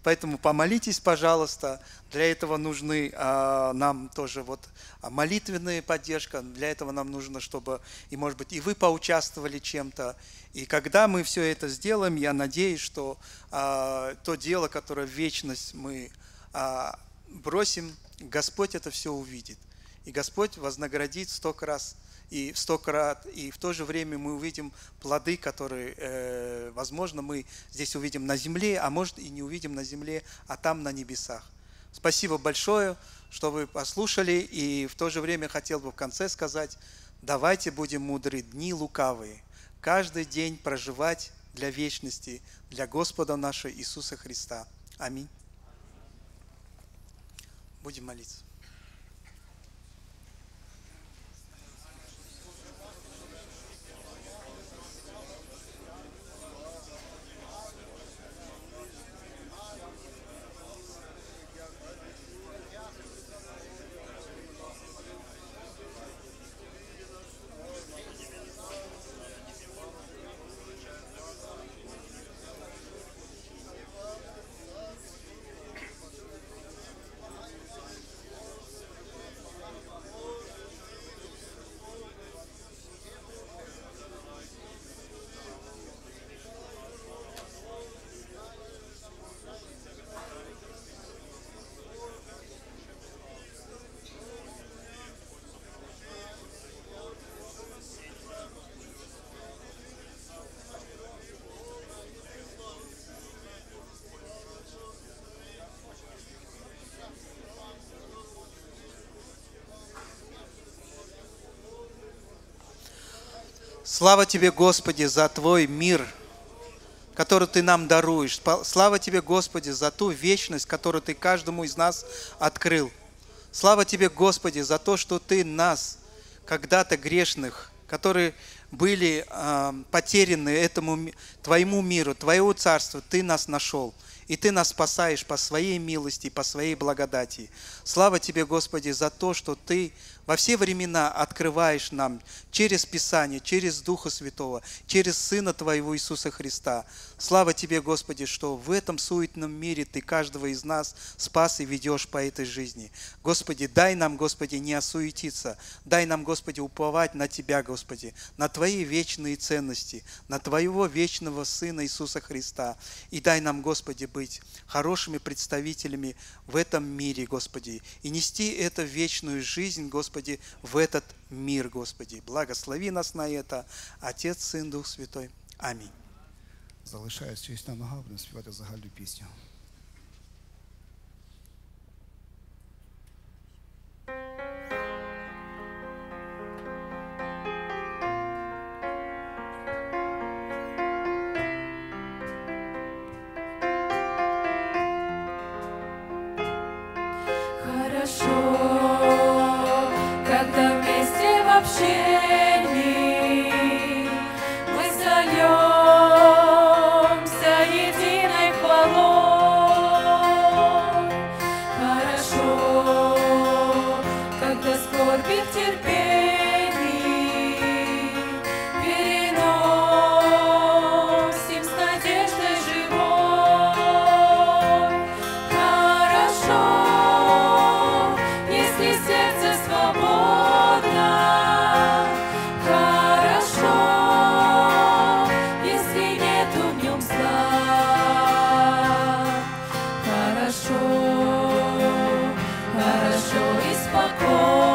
Поэтому помолитесь, пожалуйста. Для этого нужны а, нам тоже вот молитвенная поддержка. Для этого нам нужно, чтобы, и может быть, и вы поучаствовали чем-то. И когда мы все это сделаем, я надеюсь, что а, то дело, которое в вечность мы а, бросим, Господь это все увидит. И Господь вознаградит сто раз и в сто крат. И в то же время мы увидим плоды, которые, э, возможно, мы здесь увидим на земле, а может и не увидим на земле, а там на небесах. Спасибо большое, что вы послушали. И в то же время хотел бы в конце сказать, давайте будем мудры, дни лукавые. Каждый день проживать для вечности, для Господа нашего Иисуса Христа. Аминь. Будем молиться. Слава Тебе, Господи, за Твой мир, который Ты нам даруешь. Слава Тебе, Господи, за ту вечность, которую Ты каждому из нас открыл. Слава Тебе, Господи, за то, что Ты нас, когда-то грешных, которые были э, потеряны этому Твоему миру, Твоему царству, Ты нас нашел. И Ты нас спасаешь по Своей милости, по Своей благодати. Слава Тебе, Господи, за то, что Ты во все времена открываешь нам через Писание, через Духа Святого, через Сына Твоего Иисуса Христа. Слава Тебе, Господи, что в этом суетном мире Ты каждого из нас спас и ведешь по этой жизни. Господи, дай нам, Господи, не осуетиться. Дай нам, Господи, уповать на Тебя, Господи, на Твои вечные ценности, на Твоего вечного Сына Иисуса Христа. И дай нам, Господи, быть хорошими представителями в этом мире, Господи, и нести эту вечную жизнь, Господи, в этот мир, Господи. Благослови нас на это, Отец, Сын, Дух Святой. Аминь. Залишаюсь чиста нога, будемо співати загальну пісню. Хорошо, хорошо и спокойно.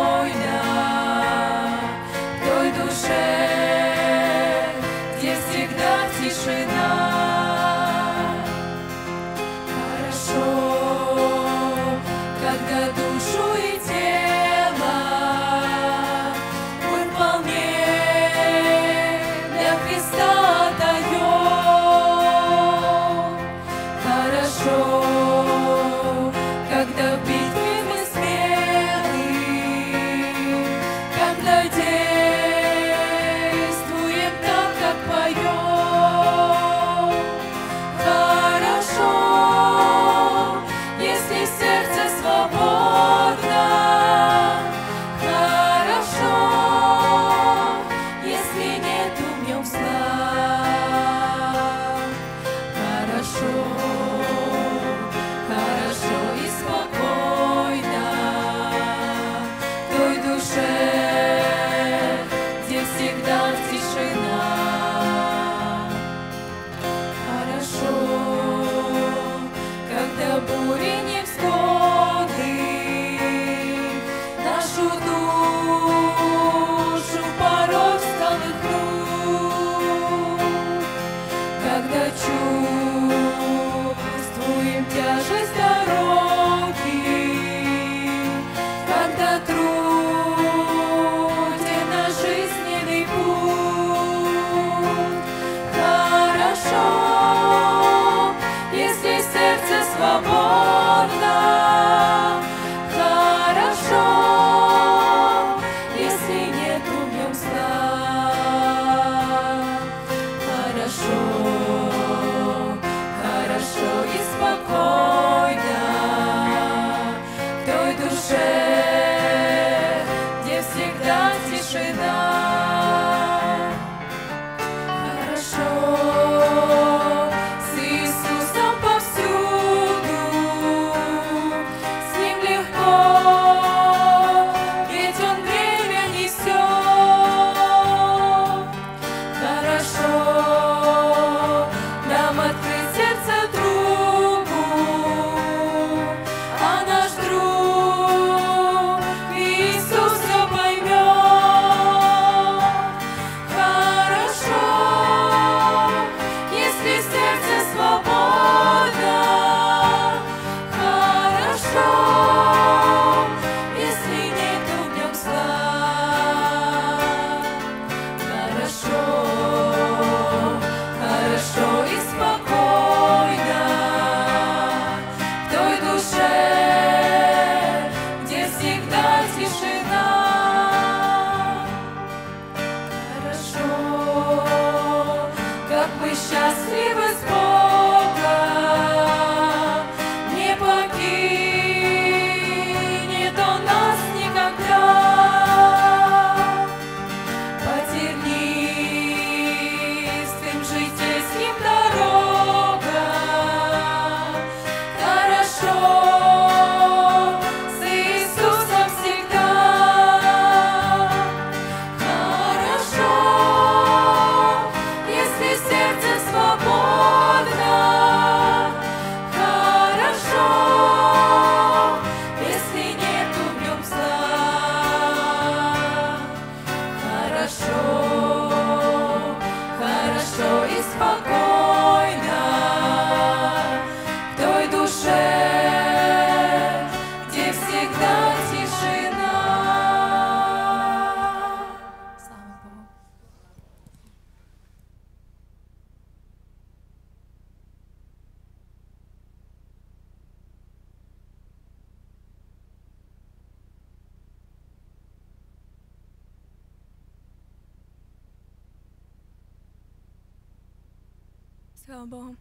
Слава Богу.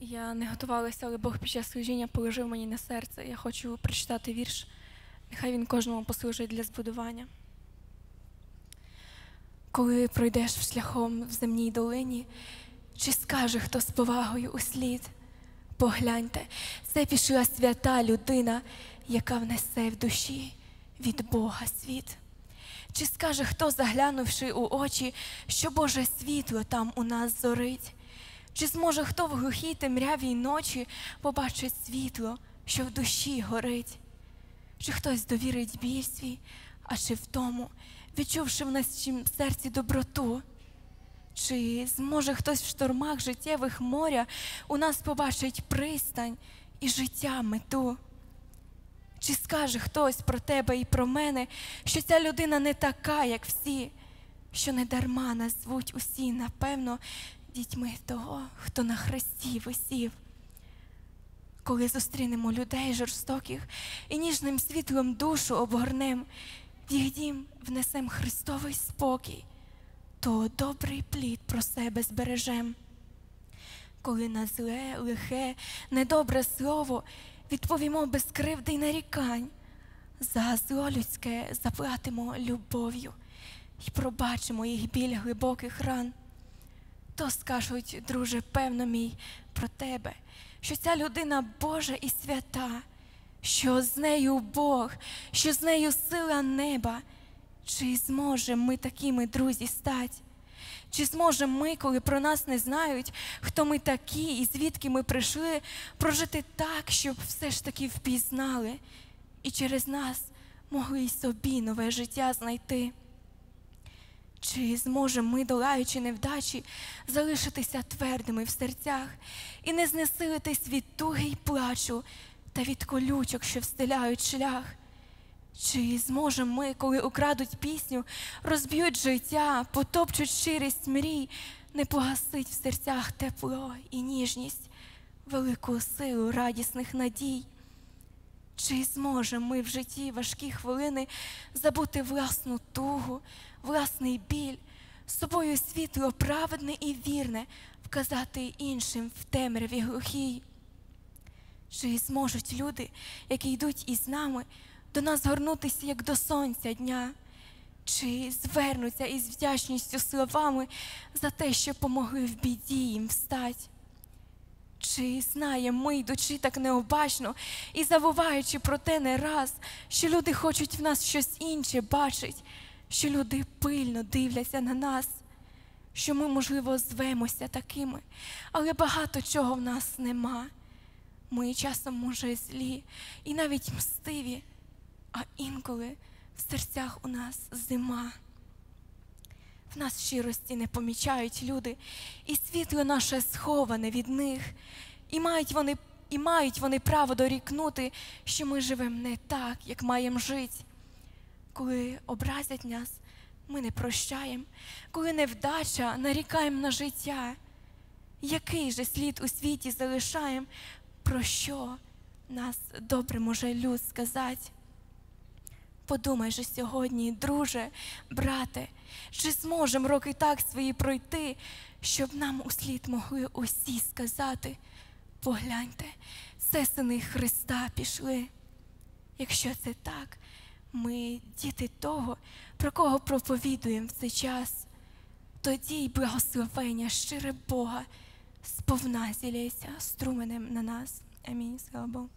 Я не готувалася, але Бог під час служіння положив мені на серце. Я хочу прочитати вірш. Нехай він кожному послужить для збудування. Коли пройдеш шляхом в земній долині, чи скаже хто з повагою услід? Погляньте, це пішла свята людина, яка внесе в душі від Бога світ. Чи скаже хто, заглянувши у очі, що Боже світло там у нас зорить? Чи зможе хто в глухій темрявій ночі побачить світло, що в душі горить? Чи хтось довірить біль свій, а чи втому, відчувши в нашім серці доброту? Чи зможе хтось в штормах життєвих моря у нас побачить пристань і життя мету? Чи скаже хтось про тебе і про мене, що ця людина не така, як всі, що не дарма нас звуть усі, напевно, дітьми того, хто на хресті висів? Коли зустрінемо людей жорстоких і ніжним світлом душу обгорнем, в їх дім внесем Христовий спокій, то добрий плід про себе збережем. Коли на зле, лихе, недобре слово відповімо без кривди й нарікань, за зло людське заплатимо любов'ю і пробачимо їх біль глибоких ран. То скажуть, друже, певно мій, про тебе, що ця людина Божа і свята, що з нею Бог, що з нею сила неба. Чи зможемо ми такими, друзі, стати? Чи зможемо ми, коли про нас не знають, хто ми такі і звідки ми прийшли, прожити так, щоб все ж таки впізнали і через нас могли й собі нове життя знайти? Чи зможемо ми, долаючи невдачі, залишитися твердими в серцях і не знесилитись від туги й плачу та від колючок, що встиляють шлях? Чи зможемо ми, коли украдуть пісню, розб'ють життя, потопчуть щирість мрій, не погасить в серцях тепло і ніжність, велику силу радісних надій? Чи зможемо ми в житті важкі хвилини забути власну тугу, власний біль, з собою світло праведне і вірне вказати іншим в темряві глухій? Чи зможуть люди, які йдуть із нами, до нас горнутися, як до сонця дня? Чи звернуться із вдячністю словами за те, що помогли в біді їм встати? Чи знаємо ми, йдучи так необачно і забуваючи про те не раз, що люди хочуть в нас щось інше бачить, що люди пильно дивляться на нас, що ми, можливо, звемося такими, але багато чого в нас нема. Ми часом, може, злі і навіть мстиві, а інколи в серцях у нас зима. В нас щирості не помічають люди, і світло наше сховане від них. І мають вони, і мають вони право дорікнути, що ми живемо не так, як маємо жити. Коли образять нас, ми не прощаємо, коли невдача, нарікаємо на життя. Який же слід у світі залишаємо, про що нас добре може люд сказати? Подумай же сьогодні, друже, брате, чи зможемо роки так свої пройти, щоб нам услід могли усі сказати: погляньте, це сини Христа пішли. Якщо це так, ми діти того, про кого проповідуємо в цей час, тоді й благословення щире Бога сповна зілється струменем на нас. Амінь. Слава Богу.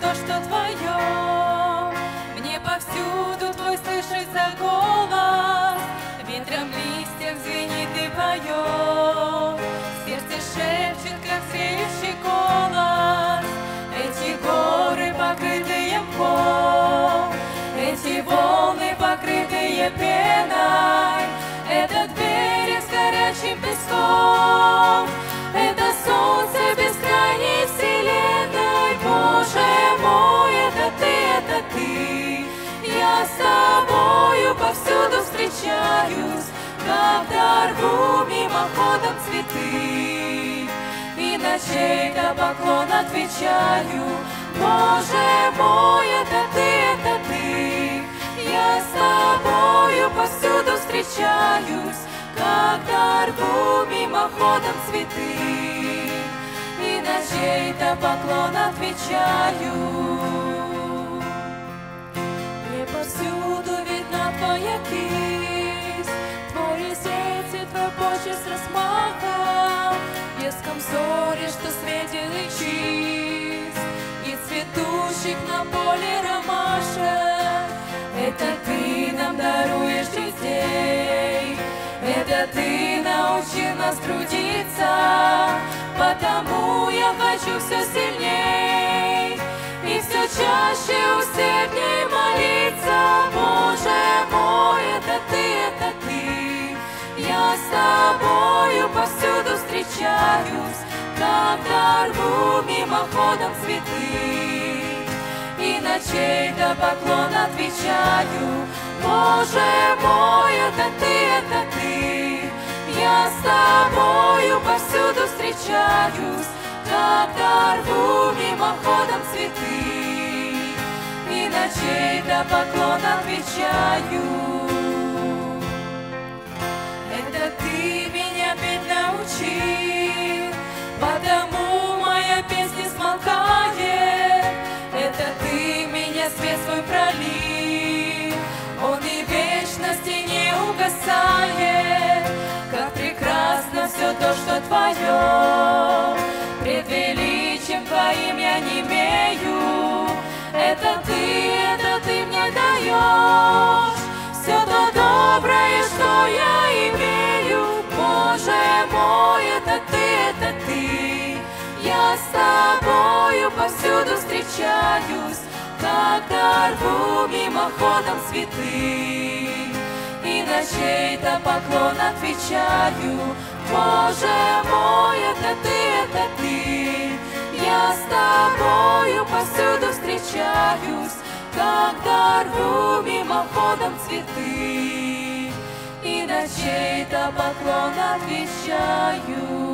То, что твое, мне повсюду твой слышится голос, ветром в листьях звенит и поет. Как дорву мимоходом цветы, и на чей-то поклон отвечаю: Боже мой, это Ты, это Ты. Я с Тобою повсюду встречаюсь, как дорву мимоходом цветы, и на чей-то поклон отвечаю. Мне повсюду видна Твоя кисть, Твои сети, Твой почерк с размахом, в ясном взоре, что светил и чист, и цветущих на поле ромашек. Это Ты нам даруешь людей, это Ты научил нас трудиться, потому я хочу все сильней и все чаще усердней молиться. Боже мой, это Ты, это Ты. Я с Тобою повсюду встречаюсь, как дорву мимоходом цветы, и на чей-то поклон отвечаю: Боже мой, это Ты, это Ты. Я с Тобою повсюду встречаюсь, как дорву мимоходом цветы, и на чей-то поклон отвечаю. Это Ты меня петь научил, потому моя песня смолкает. Это Ты меня свет свой пролил, он и в вечности не угасает. Как прекрасно все то, что Твое, пред величием Твоим я немею. Это Ты, это Ты мне даешь все то доброе, что я имею. Боже мой, это Ты, это Ты. Я с Тобою повсюду встречаюсь, как дорву мимоходом цветы, и на чей-то поклон отвечаю. Боже мой, это Ты, это Ты. Я с Тобою повсюду встречаюсь, как дорву мимоходом цветы, и на чей-то поклон отвечаю.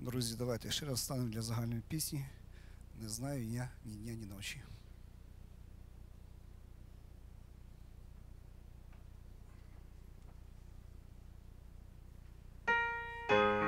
Друзі, давайте ще раз встанемо для загальної пісні. Не знаю я ні дня, ні ночі. Hallelujah.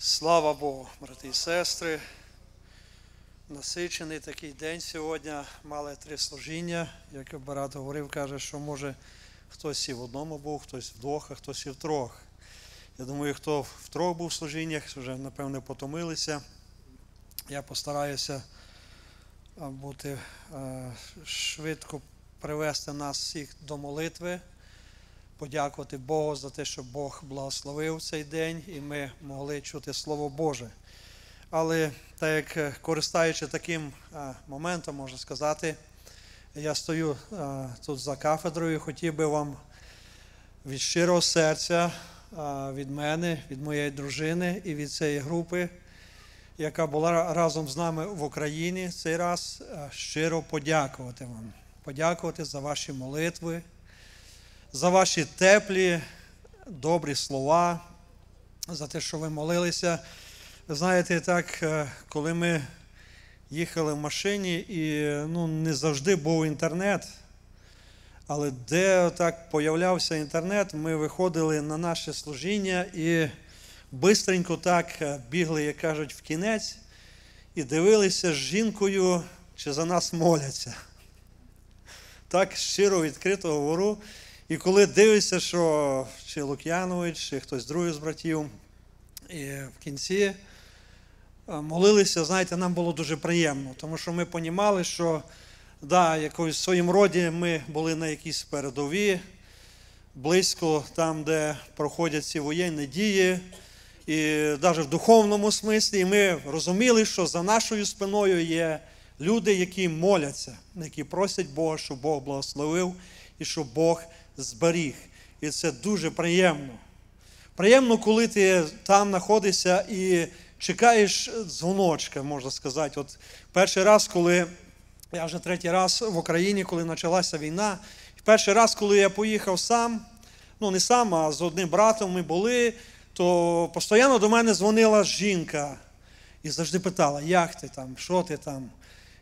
Слава Богу, брати і сестри, насичений такий день сьогодні, мали три служіння, як брат говорив, каже, що може хтось і в одному був, хтось в двох, а хтось і в трьох. Я думаю, хто в трьох був в служіннях, вже, напевне, потомилися. Я постараюся бути швидко привести нас всіх до молитви. Подякувати Богу за те, що Бог благословив цей день, і ми могли чути Слово Боже. Але, так як користаючи таким моментом, можна сказати, я стою тут за кафедрою, хотів би вам від щирого серця, від мене, від моєї дружини і від цієї групи, яка була разом з нами в Україні цей раз, щиро подякувати вам. Подякувати за ваші молитви, за ваші теплі, добрі слова, за те, що ви молилися. Знаєте, так, коли ми їхали в машині, і ну, не завжди був інтернет, але де так появлявся інтернет, ми виходили на наше служіння і бистренько так бігли, як кажуть, в кінець, і дивилися з жінкою, чи за нас моляться. Так щиро, відкрито говорю. І коли дивишся, що чи Лук'янович, чи хтось другий з братів, і в кінці молилися, знаєте, нам було дуже приємно, тому що ми розуміли, що, да, якось в своїм роді ми були на якійсь передовій, близько там, де проходять ці воєнні дії, і навіть в духовному смислі, і ми розуміли, що за нашою спиною є люди, які моляться, які просять Бога, щоб Бог благословив і щоб Бог зберіг. І це дуже приємно. Приємно, коли ти там знаходишся і чекаєш дзвоночка, можна сказати. От перший раз, коли, я вже третій раз в Україні, коли почалася війна, перший раз, коли я поїхав сам, ну не сам, а з одним братом ми були, то постійно до мене дзвонила жінка і завжди питала, як ти там, що ти там.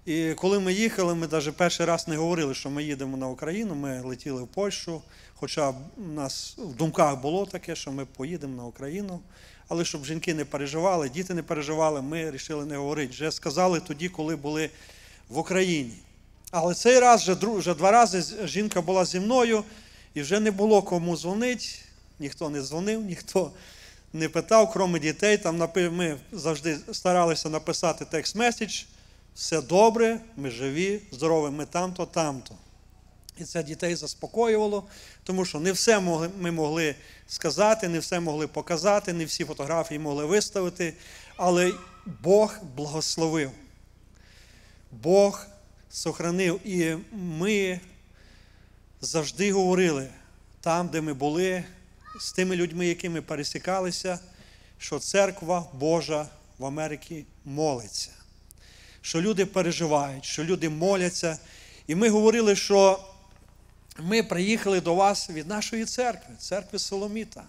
І коли ми їхали, ми навіть перший раз не говорили, що ми їдемо на Україну, ми летіли в Польщу, хоча в нас в думках було таке, що ми поїдемо на Україну, але щоб жінки не переживали, діти не переживали, ми вирішили не говорити. Вже сказали тоді, коли були в Україні. Але цей раз, вже, вже два рази жінка була зі мною, і вже не було кому дзвонити, ніхто не дзвонив, ніхто не питав, крім дітей. Там ми завжди старалися написати текст-меседж, все добре, ми живі, здорові, ми там-то, там-то. І це дітей заспокоювало, тому що не все ми могли сказати, не все могли показати, не всі фотографії могли виставити, але Бог благословив. Бог зберіг. І ми завжди говорили там, де ми були, з тими людьми, якими пересікалися, що церква Божа в Америці молиться. що люди переживають, що люди моляться. І ми говорили, що ми приїхали до вас від нашої церкви, церкви Суламіта.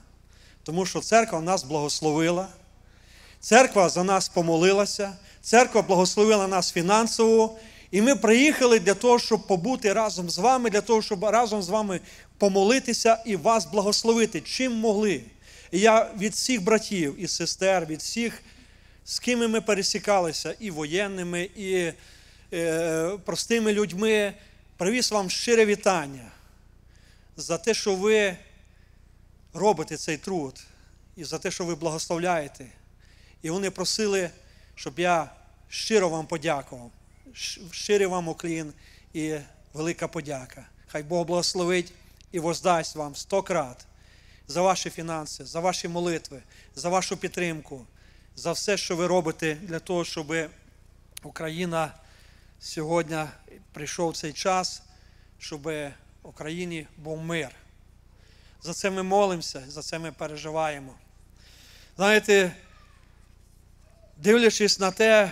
Тому що церква нас благословила, церква за нас помолилася, церква благословила нас фінансово. І ми приїхали для того, щоб побути разом з вами, для того, щоб разом з вами помолитися і вас благословити, чим могли. І я від всіх братів і сестер, від всіх, з ким ми пересікалися, і воєнними, і е, простими людьми, привіз вам щире вітання за те, що ви робите цей труд, і за те, що ви благословляєте. І вони просили, щоб я щиро вам подякував. Щирий вам уклін і велика подяка. Хай Бог благословить і воздасть вам сто крат за ваші фінанси, за ваші молитви, за вашу підтримку, за все, що ви робите для того, щоб Україна сьогодні прийшов цей час, щоб в Україні був мир. За це ми молимося, за це ми переживаємо. Знаєте, дивлячись на те,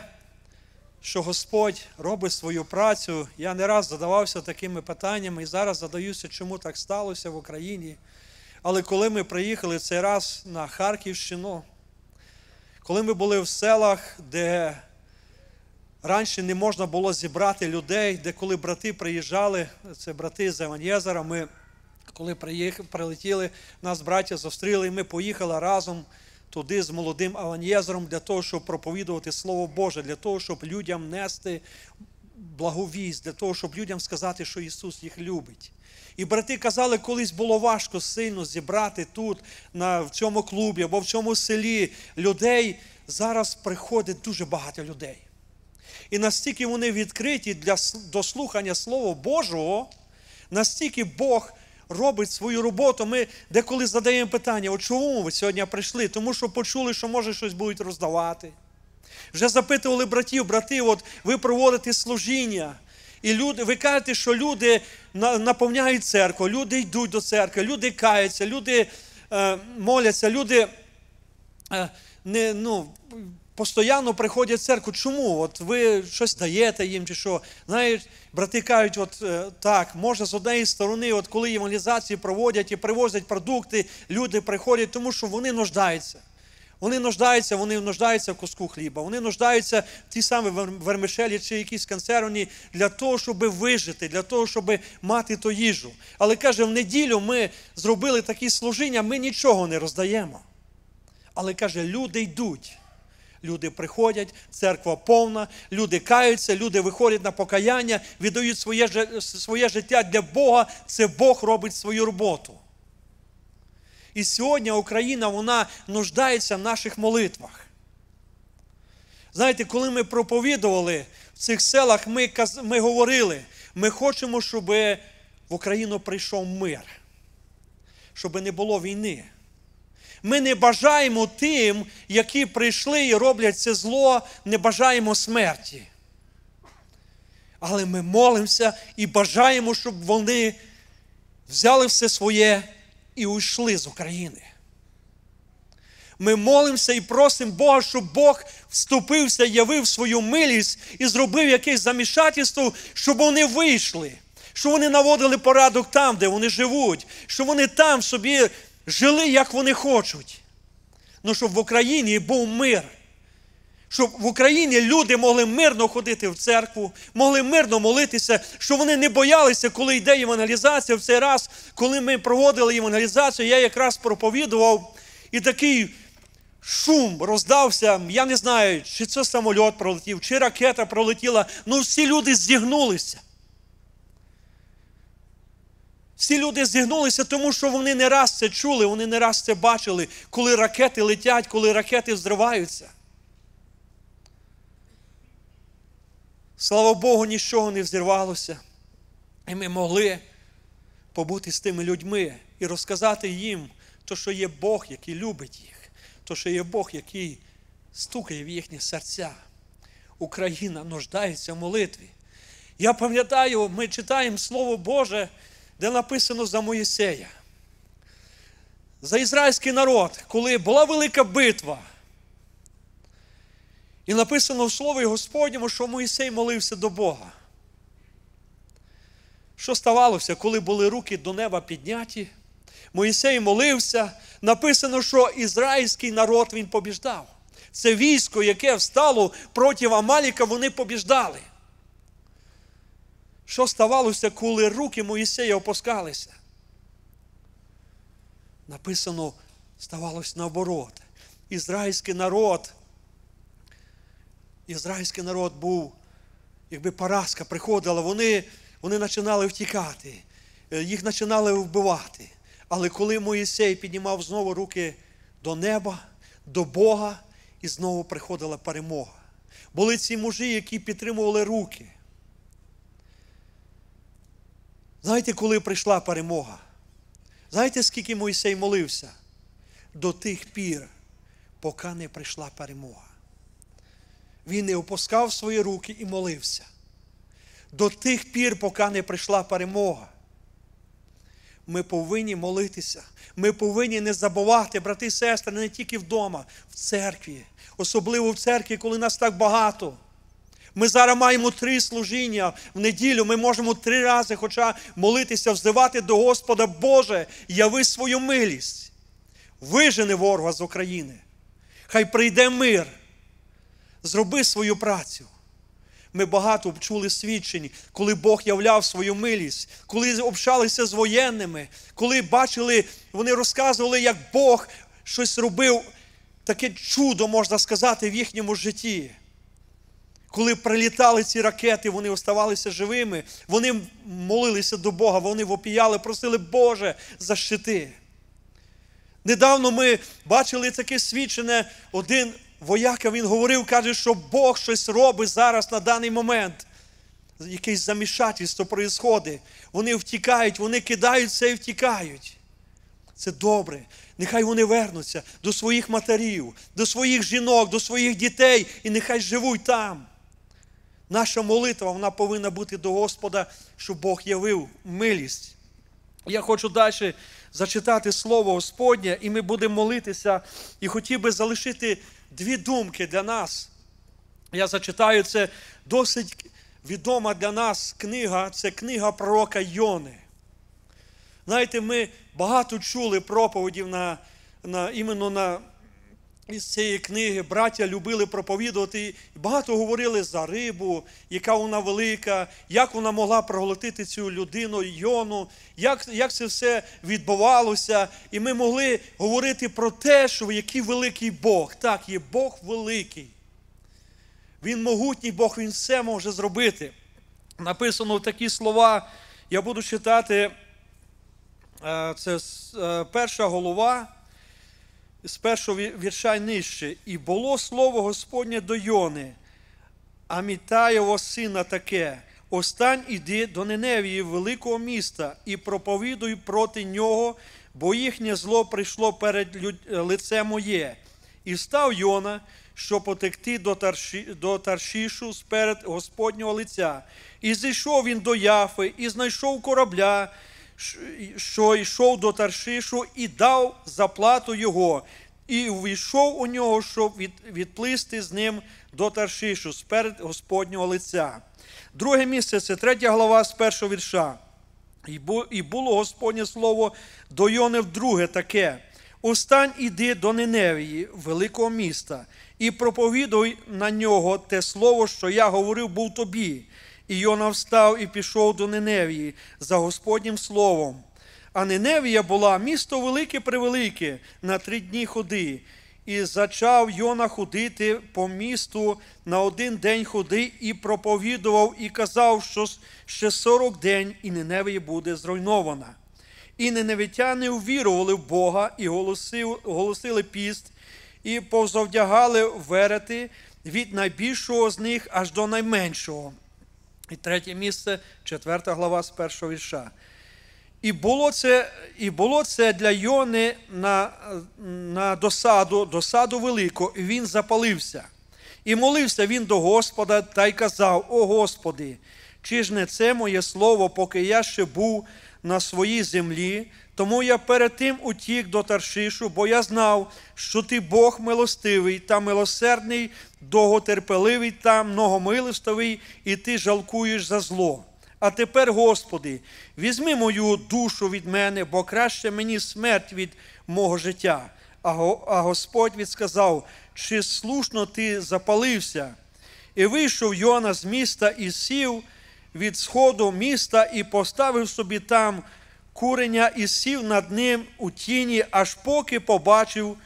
що Господь робить свою працю. Я не раз задавався такими питаннями і зараз задаюся, чому так сталося в Україні. Але коли ми приїхали цей раз на Харківщину, коли ми були в селах, де раніше не можна було зібрати людей, де коли брати приїжджали, це брати з Аван'єзера, ми коли приїхали, прилетіли, нас браття зустріли, і ми поїхали разом туди з молодим Аван'єзером для того, щоб проповідувати Слово Боже, для того, щоб людям нести благовість, для того, щоб людям сказати, що Ісус їх любить. І брати казали, колись було важко сильно зібрати тут, на, в цьому клубі або в цьому селі людей. Зараз приходить дуже багато людей. І настільки вони відкриті для, до слухання Слова Божого, настільки Бог робить свою роботу. Ми деколи задаємо питання, о чому ви сьогодні прийшли? Тому що почули, що може щось будуть роздавати. Вже запитували братів, брати, от ви проводите служіння, і люди, ви кажете, що люди наповняють церкву, люди йдуть до церкви, люди каються, люди е, моляться, люди е, не, ну, постійно приходять в церкву. Чому? От ви щось даєте їм чи що? Знаєш, брати кажуть, от так, може з однієї сторони, от коли евангелізації проводять і привозять продукти, люди приходять, тому що вони нуждаються. Вони нуждаються, вони нуждаються в куску хліба, вони нуждаються в ті самі вермишелі чи якісь консервні для того, щоб вижити, для того, щоб мати ту їжу. Але, каже, в неділю ми зробили такі служіння, ми нічого не роздаємо. Але, каже, люди йдуть. Люди приходять, церква повна, люди каються, люди виходять на покаяння, віддають своє, своє життя для Бога, це Бог робить свою роботу. І сьогодні Україна, вона нуждається в наших молитвах. Знаєте, коли ми проповідували в цих селах, ми, ми говорили, ми хочемо, щоб в Україну прийшов мир, щоб не було війни. Ми не бажаємо тим, які прийшли і роблять це зло, не бажаємо смерті. Але ми молимося і бажаємо, щоб вони взяли все своє і уйшли з України. Ми молимося і просимо Бога, щоб Бог вступився, явив свою милість і зробив якесь замішательство, щоб вони вийшли, щоб вони наводили порядок там, де вони живуть, щоб вони там собі жили, як вони хочуть. Ну, щоб в Україні був мир. Щоб в Україні люди могли мирно ходити в церкву, могли мирно молитися, щоб вони не боялися, коли йде евангелізація. В цей раз, коли ми проводили евангелізацію, я якраз проповідував, і такий шум роздався, я не знаю, чи це самоліт пролетів, чи ракета пролетіла, ну всі люди зігнулися. Всі люди зігнулися, тому що вони не раз це чули, вони не раз це бачили, коли ракети летять, коли ракети взриваються. Слава Богу, нічого не взірвалося. І ми могли побути з тими людьми і розказати їм, то, що є Бог, який любить їх, то, що є Бог, який стукає в їхні серця. Україна нуждається в молитві. Я пам'ятаю, ми читаємо Слово Боже, де написано за Мойсея, за ізраїльський народ, коли була велика битва, І написано в Слові Господньому, що Мойсей молився до Бога. Що ставалося, коли були руки до неба підняті? Мойсей молився. Написано, що ізраїльський народ він побіждав. Це військо, яке встало проти Амаліка, вони побіждали. Що ставалося, коли руки Мойсея опускалися? Написано, ставалося наоборот. Ізраїльський народ, ізраїльський народ був, якби поразка приходила, вони, вони починали втікати, їх починали вбивати. Але коли Мойсей піднімав знову руки до неба, до Бога, і знову приходила перемога. Були ці мужі, які підтримували руки. Знаєте, коли прийшла перемога? Знаєте, скільки Мойсей молився? До тих пір, поки не прийшла перемога. Він не опускав свої руки і молився. До тих пір, поки не прийшла перемога. Ми повинні молитися. Ми повинні не забувати, брати і сестри, не тільки вдома, в церкві. Особливо в церкві, коли нас так багато. Ми зараз маємо три служіння в неділю. Ми можемо три рази хоча молитися, взивати до Господа: Боже, яви свою милість. Вижени ворога з України. Хай прийде мир. Зроби свою працю. Ми багато чули свідчень, коли Бог являв свою милість, коли общалися з воєнними, коли бачили, вони розказували, як Бог щось робив, таке чудо, можна сказати, в їхньому житті. Коли прилітали ці ракети, вони оставалися живими, вони молилися до Бога, вони вопіяли, просили: Боже, защити. Недавно ми бачили таке свідчення, один вояка, він говорив, каже, що Бог щось робить зараз на даний момент. Якесь замішательство проїсходить. Вони втікають, вони кидаються і втікають. Це добре. Нехай вони вернуться до своїх матерів, до своїх жінок, до своїх дітей, і нехай живуть там. Наша молитва, вона повинна бути до Господа, щоб Бог явив милість. Я хочу далі зачитати Слово Господнє, і ми будемо молитися, і хотів би залишити дві думки для нас. Я зачитаю, це досить відома для нас книга, це книга пророка Іони. Знаєте, ми багато чули проповідів на, на, іменно на, із цієї книги. Браття любили проповідувати, багато говорили за рибу, яка вона велика, як вона могла проглотити цю людину Іону, як, як це все відбувалося. І ми могли говорити про те, що який великий Бог. Так, є Бог великий. Він могутній Бог, Він все може зробити. Написано такі слова, я буду читати, це перша голова, з першого вірша нижче. «І було слово Господнє до Йони, Амітаєво сина, таке: Остань, іди до Ніневії, великого міста, і проповідуй проти нього, бо їхнє зло прийшло перед люд... лице моє. І встав Йона, щоб потекти до, Тарші... до Таршішу сперед Господнього лиця. І зійшов він до Яфи, і знайшов корабля, що йшов до Таршишу, і дав заплату його, і увійшов у нього, щоб від, відплисти з ним до Таршишу сперед Господнього лиця». Друге місце, це третя глава з першого вірша. «І було Господнє слово до Йони вдруге таке: Остань, іди до Ніневії, великого міста, і проповідуй на нього те слово, що я говорив був тобі. І Йона встав і пішов до Ніневії за Господнім словом. А Ніневія була місто велике-превелике, на три дні ходи. І зачав Йона ходити по місту на один день ходи, і проповідував, і казав, що ще сорок день, і Ніневія буде зруйнована. І ніневітяни увірували в Бога, і голосив, голосили піст, і повзавдягали верети від найбільшого з них аж до найменшого». І третє місце, четверта глава з першого вірша. «І було це, і було це для Йони на, на досаду, досаду велику, і він запалився. І молився він до Господа, та й казав: О Господи, чи ж не це моє слово, поки я ще був на своїй землі, Тому я перед тим утік до Таршишу, бо я знав, що ти Бог милостивий та милосердний, довготерпеливий та многомилостивий, і ти жалкуєш за зло. А тепер, Господи, візьми мою душу від мене, бо краще мені смерть від мого життя. А Господь відсказав, чи слушно ти запалився? І вийшов Іона з міста і сів від сходу міста і поставив собі там куреня і сів над ним у тіні, аж поки побачив,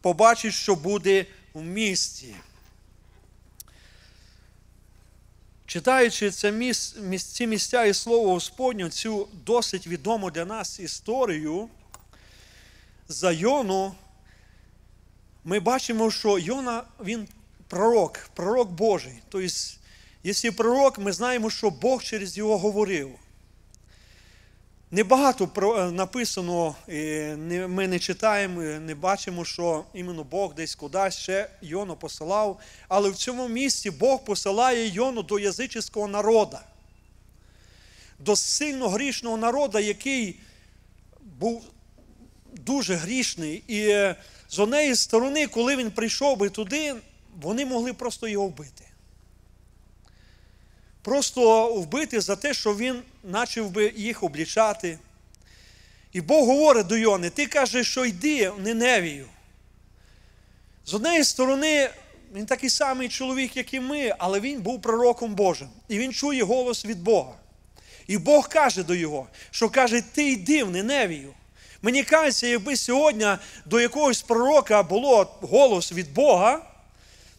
побачить, що буде в місті. Читаючи це місце, ці місця і слово Господнє, цю досить відому для нас історію за Іону, ми бачимо, що Іона, він пророк, пророк Божий. Тобто, якщо пророк, ми знаємо, що Бог через його говорив. Небагато написано, ми не читаємо, не бачимо, що іменно Бог десь кудись ще Іону посилав. Але в цьому місці Бог посилає Іону до язичного народу, до сильно грішного народу, який був дуже грішний. І з однієї сторони, коли він прийшов би туди, вони могли просто його вбити. Просто вбити за те, що він почав би їх облічати. І Бог говорить до Іони, ти кажеш, що йди в Ніневію. З однієї сторони, він такий самий чоловік, як і ми, але він був пророком Божим. І він чує голос від Бога. І Бог каже до його, що каже, ти йди в Ніневію. Мені кажеться, якби сьогодні до якогось пророка було голос від Бога,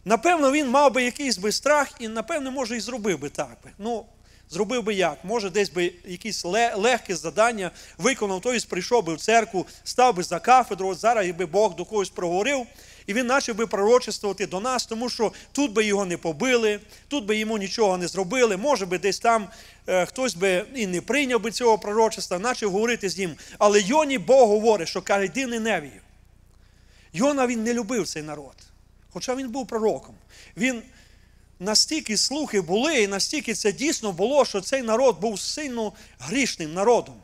напевно, він мав би якийсь би страх і, напевно, може, і зробив би так би. Ну, зробив би як? Може, десь би якісь легкі завдання виконав, тобто прийшов би в церкву, став би за кафедру, зараз би Бог до когось проговорив, і він почав би пророчествувати до нас, тому що тут би його не побили, тут би йому нічого не зробили, може би десь там е, хтось би і не прийняв би цього пророчества, почав говорити з ним. Але Іоні Бог говорить, що каже, йди в Ніневію. Іона, він не любив цей народ. Хоча він був пророком. Він настільки слухи були, і настільки це дійсно було, що цей народ був сильно грішним народом.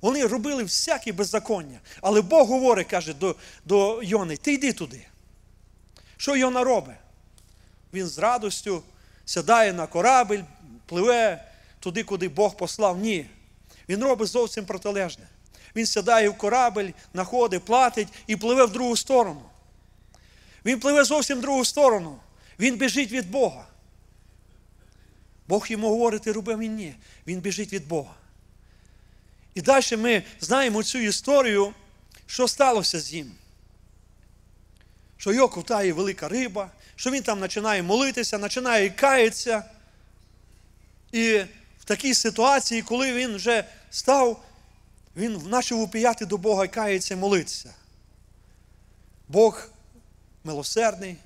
Вони робили всякі беззаконня. Але Бог говорить, каже до, до Іони, ти йди туди. Що Іона робить? Він з радістю сідає на корабель, пливе туди, куди Бог послав. Ні. Він робить зовсім протилежне. Він сідає в корабель, находить, платить і пливе в другу сторону. Він пливе зовсім в другу сторону. Він біжить від Бога. Бог йому говорить, ти роби мені. Він біжить від Бога. І далі ми знаємо цю історію, що сталося з ним. Що його ковтає велика риба, що він там починає молитися, починає каятися. І в такій ситуації, коли він вже став, він почав упіяти до Бога і каятися, молитися. Бог милосердний,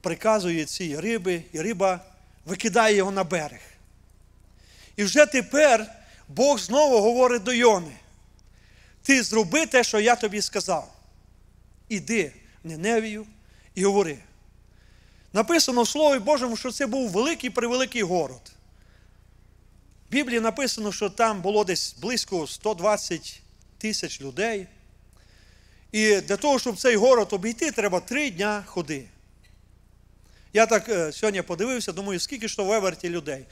приказує цій рибі, і риба викидає його на берег. І вже тепер Бог знову говорить до Іони, ти зроби те, що я тобі сказав. Іди в Ніневію і говори. Написано в Слові Божому, що це був великий-превеликий город. В Біблії написано, що там було десь близько сто двадцять тисяч людей. І для того, щоб цей город обійти, треба три дня ходи. Я так сьогодні подивився, думаю, скільки ж то в Еверті людей.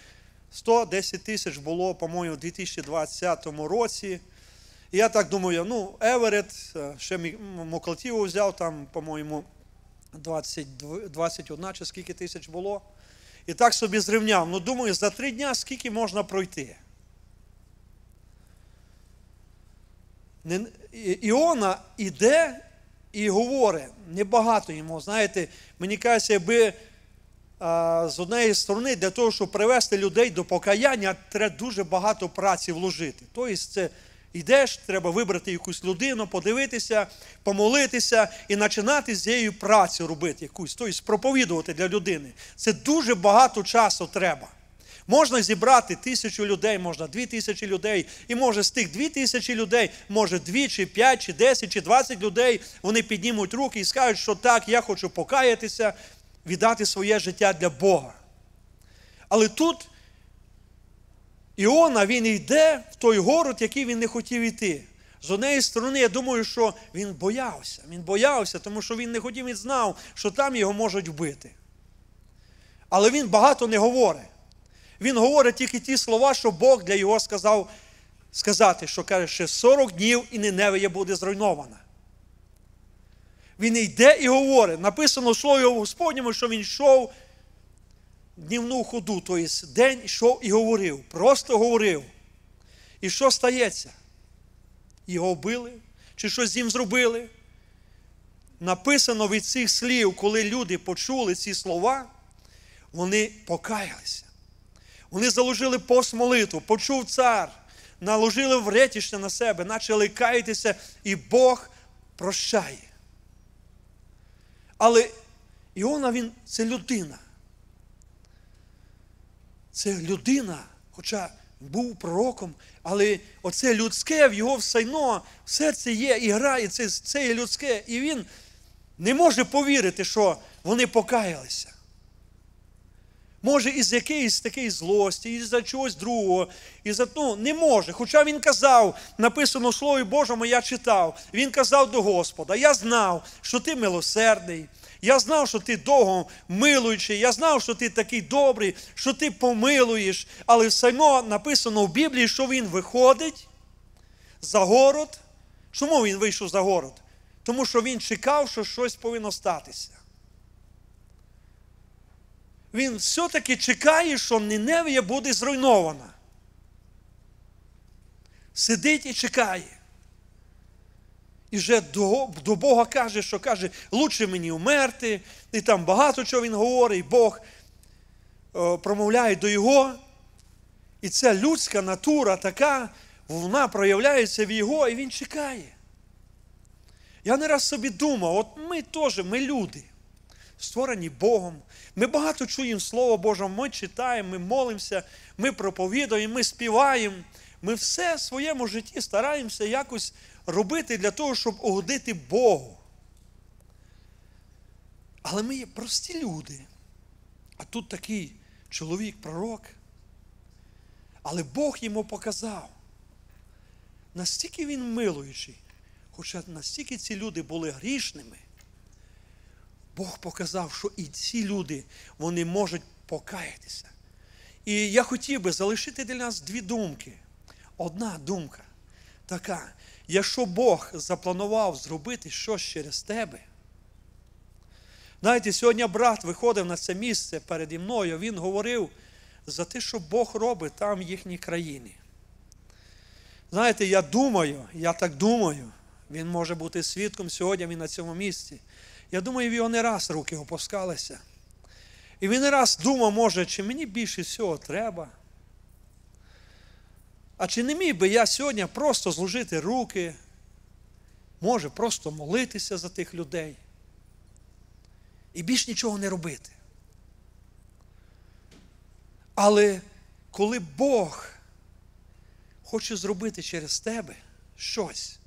сто десять тисяч було, по-моєму, у дві тисячі двадцятому році. І я так думаю, ну, Еверет, ще Мукілтіво взяв, там, по-моєму, двадцять, двадцять один чи скільки тисяч було. І так собі зрівняв. Ну, думаю, за три дня скільки можна пройти. Іона іде і говорить, небагато йому, знаєте, мені кажеться, якби з однієї сторони, для того, щоб привести людей до покаяння, треба дуже багато праці вложити. Тобто, це йдеш, треба вибрати якусь людину, подивитися, помолитися і починати з цією працю робити якусь, тобто проповідувати для людини. Це дуже багато часу треба. Можна зібрати тисячу людей, можна дві тисячі людей, і може з тих дві тисячі людей, може дві, чи п'ять, чи десять, чи двадцять людей, вони піднімуть руки і скажуть, що так, я хочу покаятися, віддати своє життя для Бога. Але тут Іона, він йде в той город, який він не хотів йти. З однієї сторони, я думаю, що він боявся. Він боявся, тому що він не хотів, він знав, що там його можуть вбити. Але він багато не говорить. Він говорить тільки ті слова, що Бог для його сказав сказати, що каже, ще сорок днів і Ніневія буде зруйнована. Він йде і говорить. Написано в слові Господньому, що він йшов днівну ходу, тобто день йшов і говорив, просто говорив. І що стається? Його вбили? Чи щось з ним зробили? Написано від цих слів, коли люди почули ці слова, вони покаялися. Вони заложили постмолитву, почув цар, наложили вретішня на себе, почали каятися, і Бог прощає. Але Іона, він – це людина. Це людина, хоча був пророком, але оце людське в його все одно, все це є, і гра, і це, це є людське. І він не може повірити, що вони покаялися. Може, із якоїсь такої злості, із-за чогось другого, із-за, ну, не може. Хоча він казав, написано в Слові Божому, я читав, він казав до Господа, я знав, що ти милосердний, я знав, що ти довго милуючий, я знав, що ти такий добрий, що ти помилуєш. Але все одно написано в Біблії, що він виходить за город. Чому він вийшов за город? Тому що він чекав, що щось повинно статися. Він все-таки чекає, що Ніневія буде зруйнована. Сидить і чекає. І вже до, до Бога каже, що каже, лучше мені вмерти. І там багато чого він говорить, і Бог о, промовляє до його. І ця людська натура така, вона проявляється в його, і він чекає. Я не раз собі думав, от ми теж, ми люди, створені Богом. Ми багато чуємо Слово Боже, ми читаємо, ми молимося, ми проповідуємо, ми співаємо. Ми все в своєму житті стараємося якось робити для того, щоб угодити Богу. Але ми є прості люди. А тут такий чоловік, пророк. Але Бог йому показав. Настільки він милуючий, хоча настільки ці люди були грішними, Бог показав, що і ці люди, вони можуть покаятися. І я хотів би залишити для нас дві думки. Одна думка така, якщо Бог запланував зробити щось через тебе. Знаєте, сьогодні брат виходив на це місце переді мною, він говорив за те, що Бог робить там в їхній країні. Знаєте, я думаю, я так думаю, він може бути свідком сьогодні, він на цьому місці. Я думаю, в його не раз руки опускалися. І він не раз думав, може, чи мені більше всього треба. А чи не міг би я сьогодні просто зложити руки, може, просто молитися за тих людей і більш нічого не робити. Але коли Бог хоче зробити через тебе щось,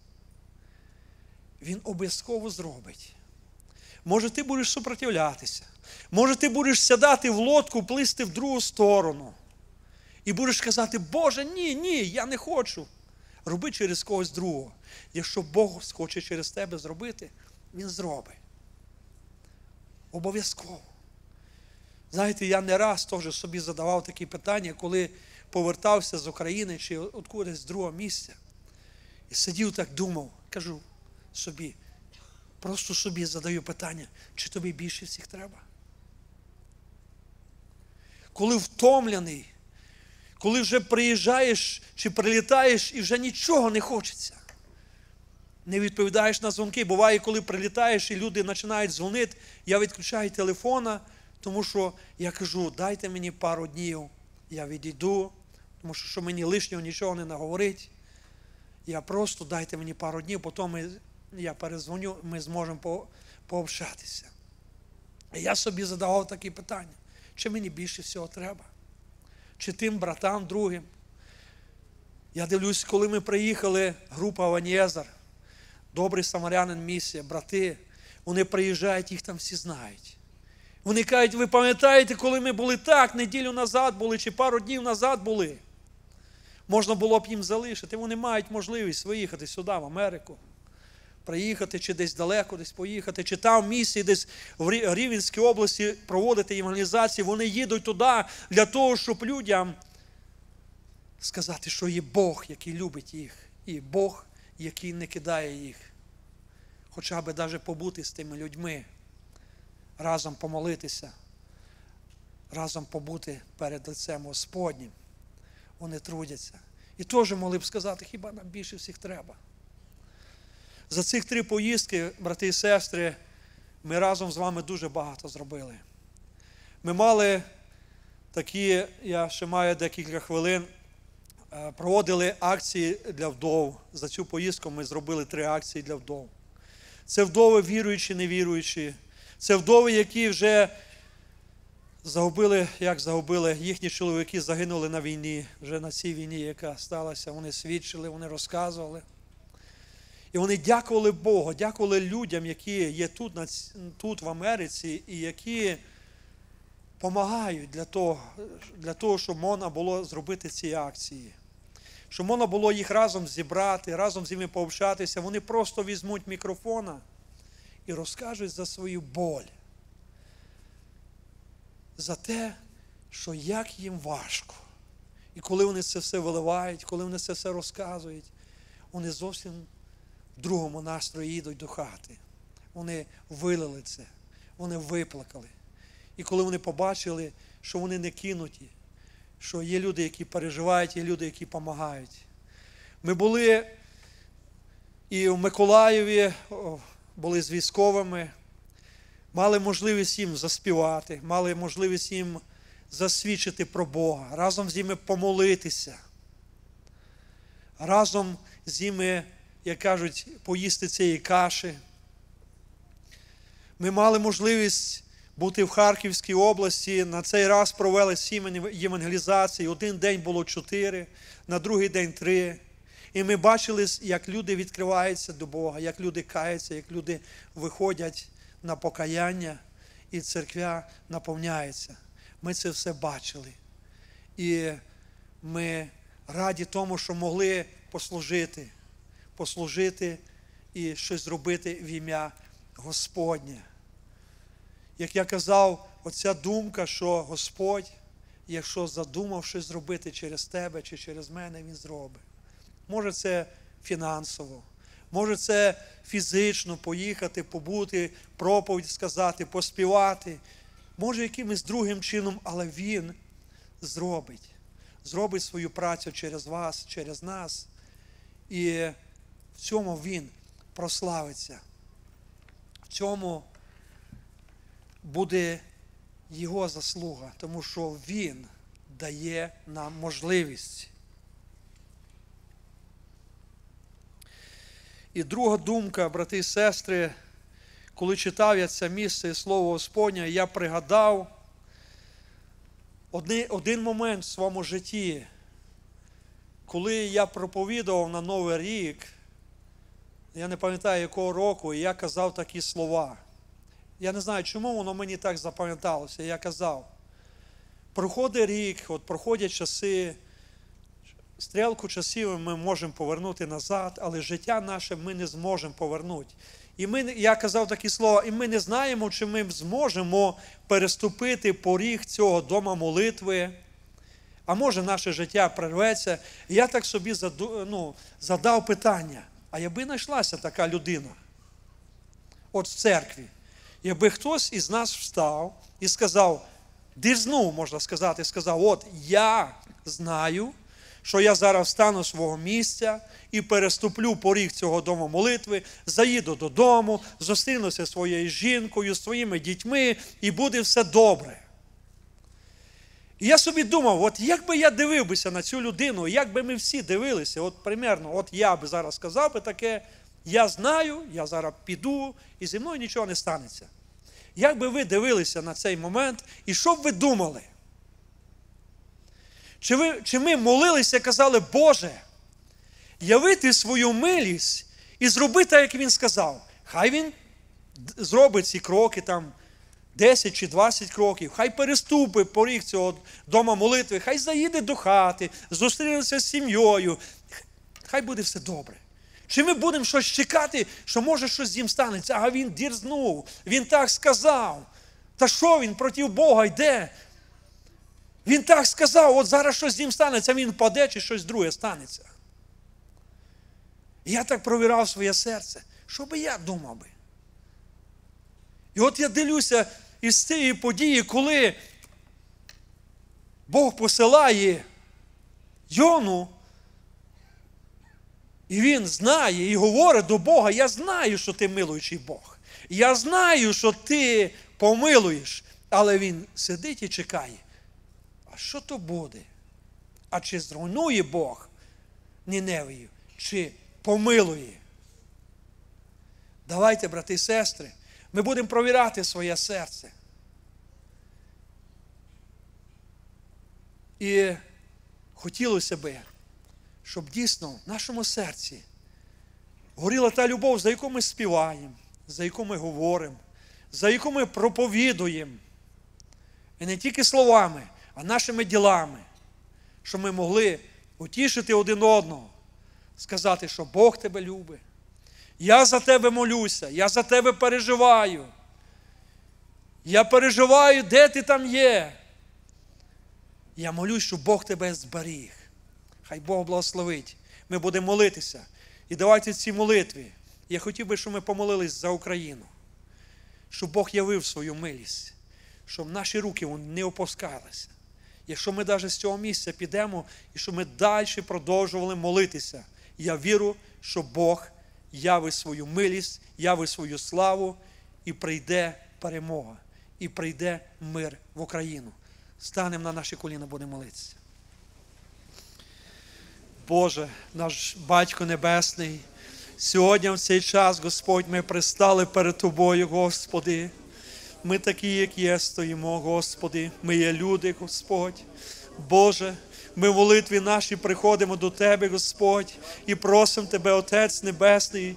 Він обов'язково зробить. Може, ти будеш супротивлятися, може, ти будеш сідати в лодку, плисти в другу сторону. І будеш казати, Боже, ні, ні, я не хочу. Роби через когось другого. Якщо Бог хоче через тебе зробити, Він зробить. Обов'язково. Знаєте, я не раз теж собі задавав такі питання, коли повертався з України чи откудись з другого місця. І сидів так, думав, кажу собі, просто собі задаю питання, чи тобі більше всіх треба? Коли втомлений, коли вже приїжджаєш чи прилітаєш і вже нічого не хочеться. Не відповідаєш на дзвінки. Буває, коли прилітаєш і люди починають дзвонити, я відключаю телефона, тому що я кажу, дайте мені пару днів, я відійду, тому що, що мені лишнього нічого не наговорить. Я просто, дайте мені пару днів, потім ми, я перезвоню, ми зможемо по, пообщатися. Я собі задавав такі питання, чи мені більше всього треба? Чи тим братам другим. Я дивлюсь, коли ми приїхали, група Аван'єзер, добрий самарянин місія, брати, вони приїжджають, їх там всі знають. Вони кажуть, ви пам'ятаєте, коли ми були так, неділю назад були, чи пару днів назад були? Можна було б їм залишити. Вони мають можливість виїхати сюди, в Америку. Приїхати чи десь далеко, десь поїхати, чи там в місії, десь в Рівненській області проводити евангелізацію. Вони їдуть туди для того, щоб людям сказати, що є Бог, який любить їх, і Бог, який не кидає їх. Хоча б навіть побути з тими людьми, разом помолитися, разом побути перед лицем Господнім. Вони трудяться. І теж могли б сказати, хіба нам більше всіх треба. За цих три поїздки, брати і сестри, ми разом з вами дуже багато зробили. Ми мали такі, я ще маю декілька хвилин, проводили акції для вдов. За цю поїздку ми зробили три акції для вдов. Це вдови віруючі, невіруючі. Це вдови, які вже загубили, як загубили, їхні чоловіки загинули на війні, вже на цій війні, яка сталася. Вони свідчили, вони розказували. І вони дякували Богу, дякували людям, які є тут, тут в Америці, і які допомагають для того, для того, щоб можна було зробити ці акції. Щоб можна було їх разом зібрати, разом з ними пообщатися. Вони просто візьмуть мікрофона і розкажуть за свою боль. За те, що як їм важко. І коли вони це все виливають, коли вони це все розказують, вони зовсім в другому настрої їдуть до хати. Вони вилили це, вони виплакали. І коли вони побачили, що вони не кинуті, що є люди, які переживають, є люди, які допомагають. Ми були і в Миколаєві, були з військовими, мали можливість їм заспівати, мали можливість їм засвідчити про Бога, разом з ними помолитися, разом з ними, як кажуть, поїсти цієї каші. Ми мали можливість бути в Харківській області. На цей раз провели сім євангелізацій. Один день було чотири, на другий день три. І ми бачили, як люди відкриваються до Бога, як люди каються, як люди виходять на покаяння, і церква наповняється. Ми це все бачили. І ми раді тому, що могли послужити. послужити і щось зробити в ім'я Господнє. Як я казав, оця думка, що Господь, якщо задумав щось зробити через тебе чи через мене, Він зробить. Може це фінансово, може це фізично поїхати, побути, проповідь сказати, поспівати, може якимось другим чином, але Він зробить. Зробить свою працю через вас, через нас. І в цьому Він прославиться. В цьому буде Його заслуга, тому що Він дає нам можливість. І друга думка, брати і сестри, коли читав я це місце і Слово Господнє, я пригадав один момент в своєму житті, коли я проповідував на Новий рік, я не пам'ятаю якого року, і я казав такі слова. Я не знаю, чому воно мені так запам'яталося. Я казав, проходить рік, от проходять часи, стрілку часів ми можемо повернути назад, але життя наше ми не зможемо повернути. І ми, я казав такі слова, і ми не знаємо, чи ми зможемо переступити поріг цього дому молитви, а може наше життя прорветься. І я так собі заду, ну, задав питання, а якби знайшлася така людина от в церкві, якби хтось із нас встав і сказав, дерзнув, можна сказати, сказав, от я знаю, що я зараз встану з свого місця і переступлю поріг цього дому молитви, заїду додому, зустрінуся зі своєю жінкою, з своїми дітьми, і буде все добре. І я собі думав, от як би я дивився на цю людину, як би ми всі дивилися, от примерно, от я би зараз сказав би таке, я знаю, я зараз піду, і зі мною нічого не станеться. Як би ви дивилися на цей момент, і що б ви думали? Чи, ви, чи ми молилися, казали, Боже, явити свою милість і зроби так, як Він сказав. Хай Він зробить ці кроки там, десять чи двадцять кроків, хай переступить поріг цього дома молитви, хай заїде до хати, зустрінеться з сім'єю, хай буде все добре. Чи ми будемо щось чекати, що може щось з ним станеться? А він дірзнув, він так сказав. Та що він проти Бога йде? Він так сказав, от зараз щось з ним станеться, він впаде чи щось друге станеться. І я так провірав своє серце, що би я думав би. І от я ділюся із цієї події, коли Бог посилає Іону, і він знає, і говорить до Бога: я знаю, що ти милуючий Бог. Я знаю, що ти помилуєш. Але він сидить і чекає. А що то буде? А чи зруйнує Бог Ніневію? Чи помилує? Давайте, брати і сестри, ми будемо провіряти своє серце. І хотілося би, щоб дійсно в нашому серці горіла та любов, за яку ми співаємо, за яку ми говоримо, за яку ми проповідуємо. І не тільки словами, а нашими ділами. Щоб ми могли утішити один одного, сказати, що Бог тебе любить. Я за тебе молюся, я за тебе переживаю. Я переживаю, де ти там є. Я молюсь, щоб Бог тебе зберіг. Хай Бог благословить. Ми будемо молитися. І давайте ці молитви. Я хотів би, щоб ми помолились за Україну. Щоб Бог явив свою милість. Щоб наші руки не опускалися. Якщо ми навіть з цього місця підемо, і щоб ми далі продовжували молитися. Я вірю, що Бог яви свою милість, яви свою славу, і прийде перемога, і прийде мир в Україну. Станемо на наші коліна, будемо молитися. Боже, наш Батько Небесний, сьогодні в цей час, Господь, ми пристали перед Тобою, Господи. Ми такі, як є, стоїмо, Господи. Ми є люди, Господь. Боже, ми в молитві нашій приходимо до Тебе, Господь, і просимо Тебе, Отець Небесний,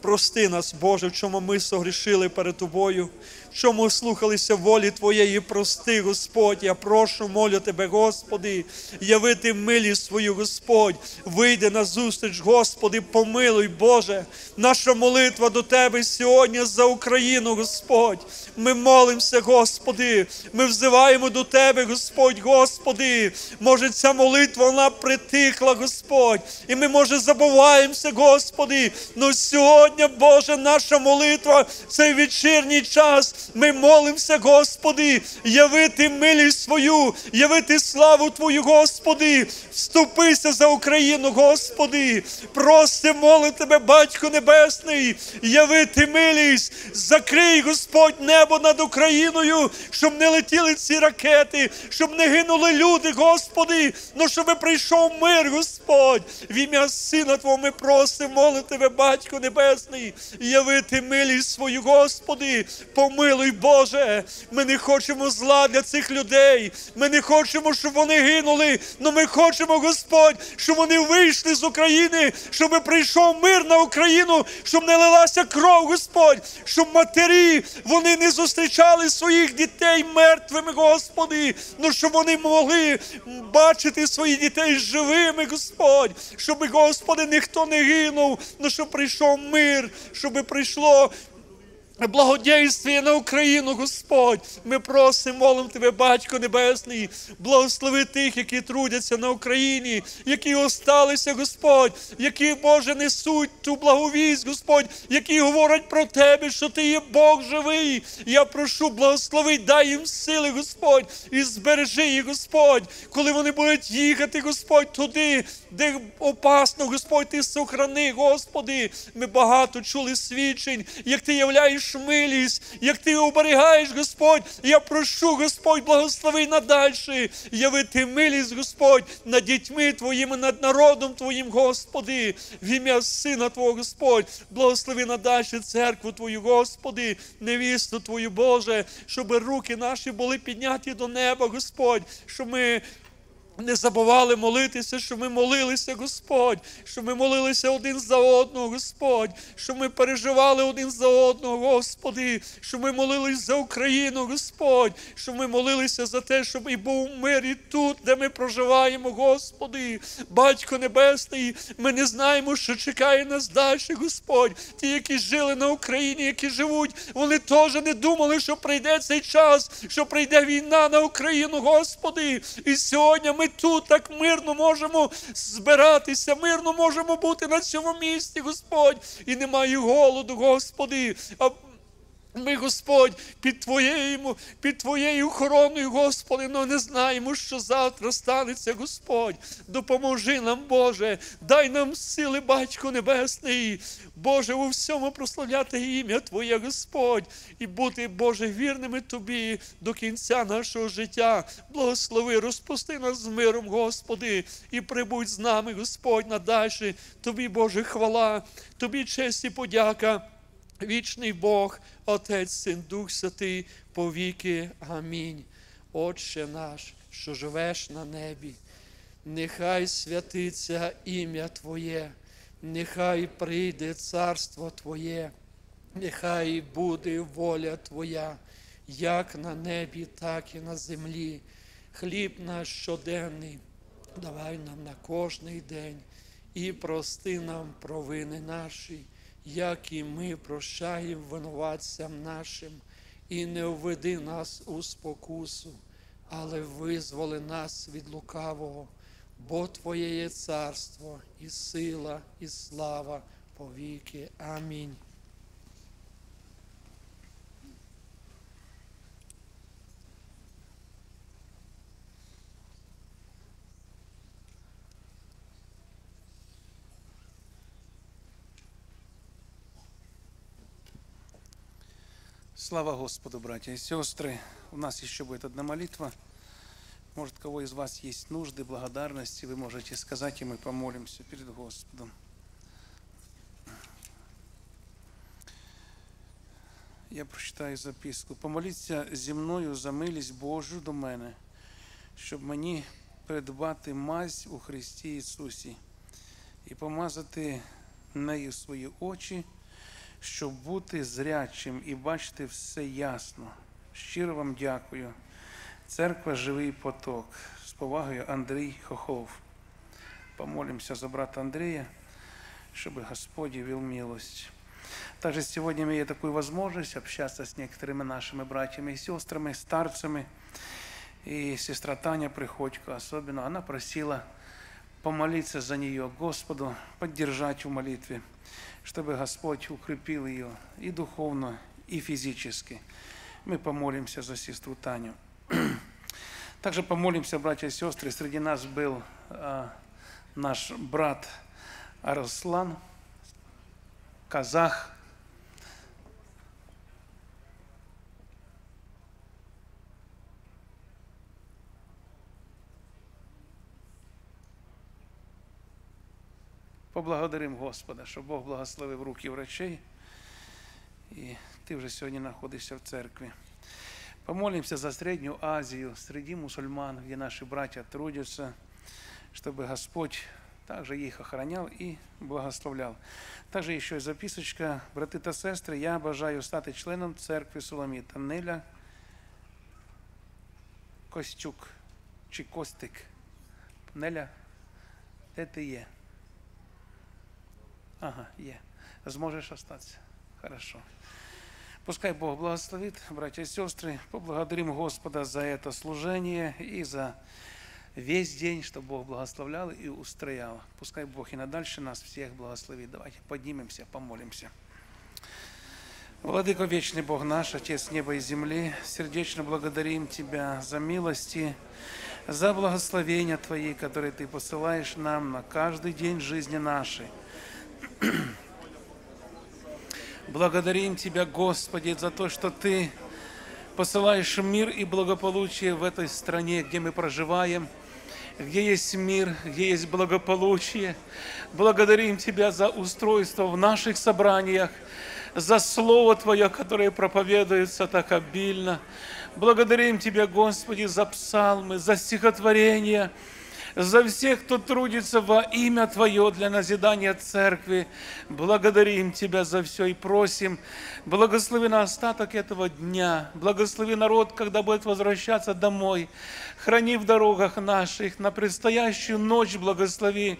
прости нас, Боже, в чому ми согрішили перед Тобою, в чому слухалися волі Твоєї, прости, Господь. Я прошу, молю Тебе, Господи, явити милість свою, Господь, вийди на зустріч, Господи, помилуй, Боже, наша молитва до Тебе сьогодні за Україну, Господь. Ми молимося, Господи, ми взиваємо до Тебе, Господь, Господи. Може, ця молитва, вона притихла, Господь, і ми, може, забуваємося, Господи, но сьогодні, Боже, наша молитва, цей вечірній час, ми молимося, Господи, явити милість свою, явити славу Твою, Господи, вступися за Україну, Господи, проси, моли Тебе, Батько Небесний, явити милість, закрий, Господь, небо над Україною, щоб не летіли ці ракети, щоб не гинули люди, Господи, но щоб прийшов мир, Господь, в ім'я Сина Твого ми просимо, моли Тебе, Батько Небесний, явити милість свою, Господи, помилуй, Боже. Ми не хочемо зла для цих людей, ми не хочемо, щоб вони гинули, але ми хочемо, Господь, щоб вони вийшли з України, щоб прийшов мир на Україну, щоб не лилася кров, Господь, щоб матері, вони не зустрічали своїх дітей мертвими, Господи, але щоб вони могли бачити своїх дітей живими, Господь, щоб, Господи, ніхто не гинув, але щоб прийшов мир, мир, щоб прийшло благодійстві на Україну, Господь. Ми просимо, молимо Тебе, Батько Небесний, благослови тих, які трудяться на Україні, які осталися, Господь, які, Боже, несуть ту благовість, Господь, які говорять про Тебе, що Ти є Бог живий. Я прошу, благослови, дай їм сили, Господь, і збережи їх, Господь. Коли вони будуть їхати, Господь, туди, де опасно, Господь, Ти сохрани, Господи. Ми багато чули свідчень, як Ти являєш милість, як Ти оберігаєш, Господь. Я прошу, Господь, благослови надальше, явити милість, Господь, над дітьми Твоїми, над народом Твоїм, Господи, в ім'я Сина Твого, Господь, благослови надальше церкву Твою, Господи, невісту Твою, Боже, щоб руки наші були підняті до неба, Господь, щоб ми не забували молитися, що ми молилися, Господь, що ми молилися один за одного, Господь, що ми переживали один за одного, Господи, що ми молилися за Україну, Господь, що ми молилися за те, щоб і був мир і тут, де ми проживаємо, Господи, Батько Небесний, ми не знаємо, що чекає нас далі, Господь. Ті, які жили на Україні, які живуть, вони теж не думали, що прийде цей час, що прийде війна на Україну, Господи, і сьогодні ми тут так мирно можемо збиратися, мирно можемо бути на цьому місці, Господь. І немає голоду, Господи. А ми, Господь, під Твоєю, під Твоєю охороною, Господи, але не знаємо, що завтра станеться, Господь. Допоможи нам, Боже, дай нам сили, Батько Небесний, Боже, у всьому прославляти ім'я Твоє, Господь, і бути, Боже, вірними Тобі до кінця нашого життя. Благослови, розпусти нас з миром, Господи, і прибудь з нами, Господь, надальше. Тобі, Боже, хвала, Тобі честь і подяка. Вічний Бог, Отець, Син, Дух Святий, по віки. Амінь. Отче наш, що живеш на небі, нехай святиться ім'я Твоє, нехай прийде царство Твоє, нехай буде воля Твоя, як на небі, так і на землі. Хліб наш щоденний давай нам на кожний день, і прости нам провини наші, як і ми прощаємо винуватцям нашим, і не введи нас у спокусу, але визволи нас від лукавого, бо Твоє є царство, і сила, і слава повіки. Амінь. Слава Господу, братья и сестры. У нас еще будет одна молитва. Может, у кого из вас есть нужды, благодарности, вы можете сказать, и мы помолимся перед Господом. Я прочитаю записку. Помоліться зі мною за милість Божу до мене, щоб мені придбати мазь у Христі Ісусі і помазати нею свої очі, щоб бути зрячим і бачити все ясно. Щиро вам дякую. Церква «Живий поток». З повагою, Андрей Хохов. Помолимся за брата Андрея, чтобы Господь явил милость. Также сегодня имею такую возможность общаться с некоторыми нашими братьями и сестрами, старцами. И сестра Таня Приходько особенно, она просила помолиться за нее Господу, поддержать в молитве, чтобы Господь укрепил ее и духовно, и физически. Мы помолимся за сестру Таню. Также помолимся, братья и сестры. Среди нас был э, наш брат Арслан, казах. Поблагодарим Господа, що Бог благословив руки врачей, і ти вже сьогодні знаходишся в церкві. Помолимся за Среднюю Азию, среди мусульман, где наши братья трудятся, чтобы Господь также их охранял и благословлял. Также еще и записочка. Брати та сестри, я бажаю стати членом церкви Суламіта. Неля Костюк, чи Костик. Неля, де ти є? Ага, є. Зможеш остатися. Хорошо. Пускай Бог благословит, братья и сестры. Поблагодарим Господа за это служение и за весь день, что Бог благословлял и устроял. Пускай Бог и надальше нас всех благословит. Давайте поднимемся, помолимся. Владыко вечный Бог наш, Отец неба и земли, сердечно благодарим Тебя за милости, за благословения Твои, которые Ты посылаешь нам на каждый день жизни нашей. Благодарим Тебя, Господи, за то, что Ты посылаешь мир и благополучие в этой стране, где мы проживаем, где есть мир, где есть благополучие. Благодарим Тебя за устройство в наших собраниях, за Слово Твое, которое проповедуется так обильно. Благодарим Тебя, Господи, за псалмы, за стихотворения, за всех, кто трудится во имя Твое для назидания Церкви. Благодарим Тебя за все и просим, благослови на остаток этого дня, благослови народ, когда будет возвращаться домой, храни в дорогах наших, на предстоящую ночь благослови,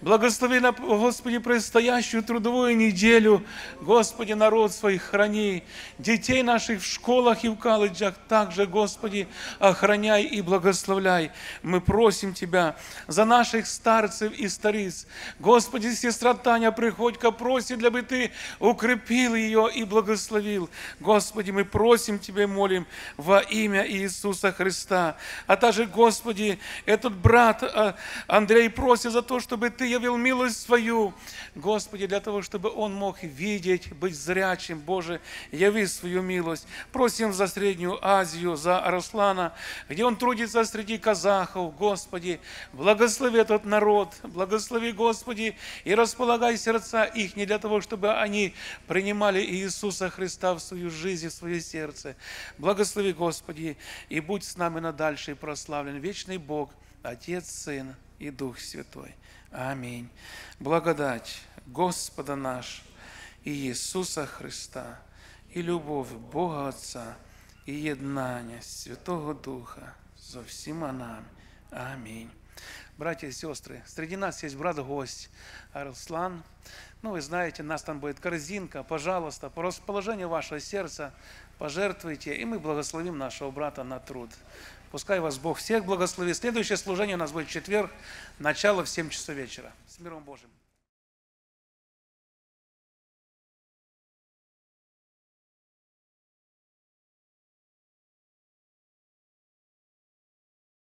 благослови, на, Господи, предстоящую трудовую неделю, Господи, народ свой храни, детей наших в школах и в колледжах также, Господи, охраняй и благословляй. Мы просим Тебя за наших старцев и стариц. Господи, сестра Таня Приходько просит, чтобы Ты укрепил ее и благословил. Господи, мы просим Тебя и молим во имя Иисуса Христа. А также, Господи, этот брат Андрей просит за то, чтобы Ты явил милость свою, Господи, для того, чтобы он мог видеть, быть зрячим. Боже, яви свою милость. Просим за Среднюю Азию, за Арслана, где он трудится среди казахов. Господи, благослови этот народ, благослови, Господи, и располагай сердца их не для того, чтобы они принимали Иисуса Христа в свою жизнь, в свое сердце. Благослови, Господи, и будь с нами надальше, и прославлен вечный Бог, Отец, Сын и Дух Святой. Аминь. Благодать Господа наш и Иисуса Христа, и любовь Бога Отца, и єднання Святого Духа зо всіма нами. Амінь. Братья и сестры, среди нас есть брат-гость Арслан. Ну, вы знаете, у нас там будет корзинка. Пожалуйста, по расположению вашего сердца пожертвуйте, и мы благословим нашего брата на труд. Пускай вас Бог всех благословит. Следующее служение у нас будет в четверг, начало в семь часов вечера. С миром Божьим.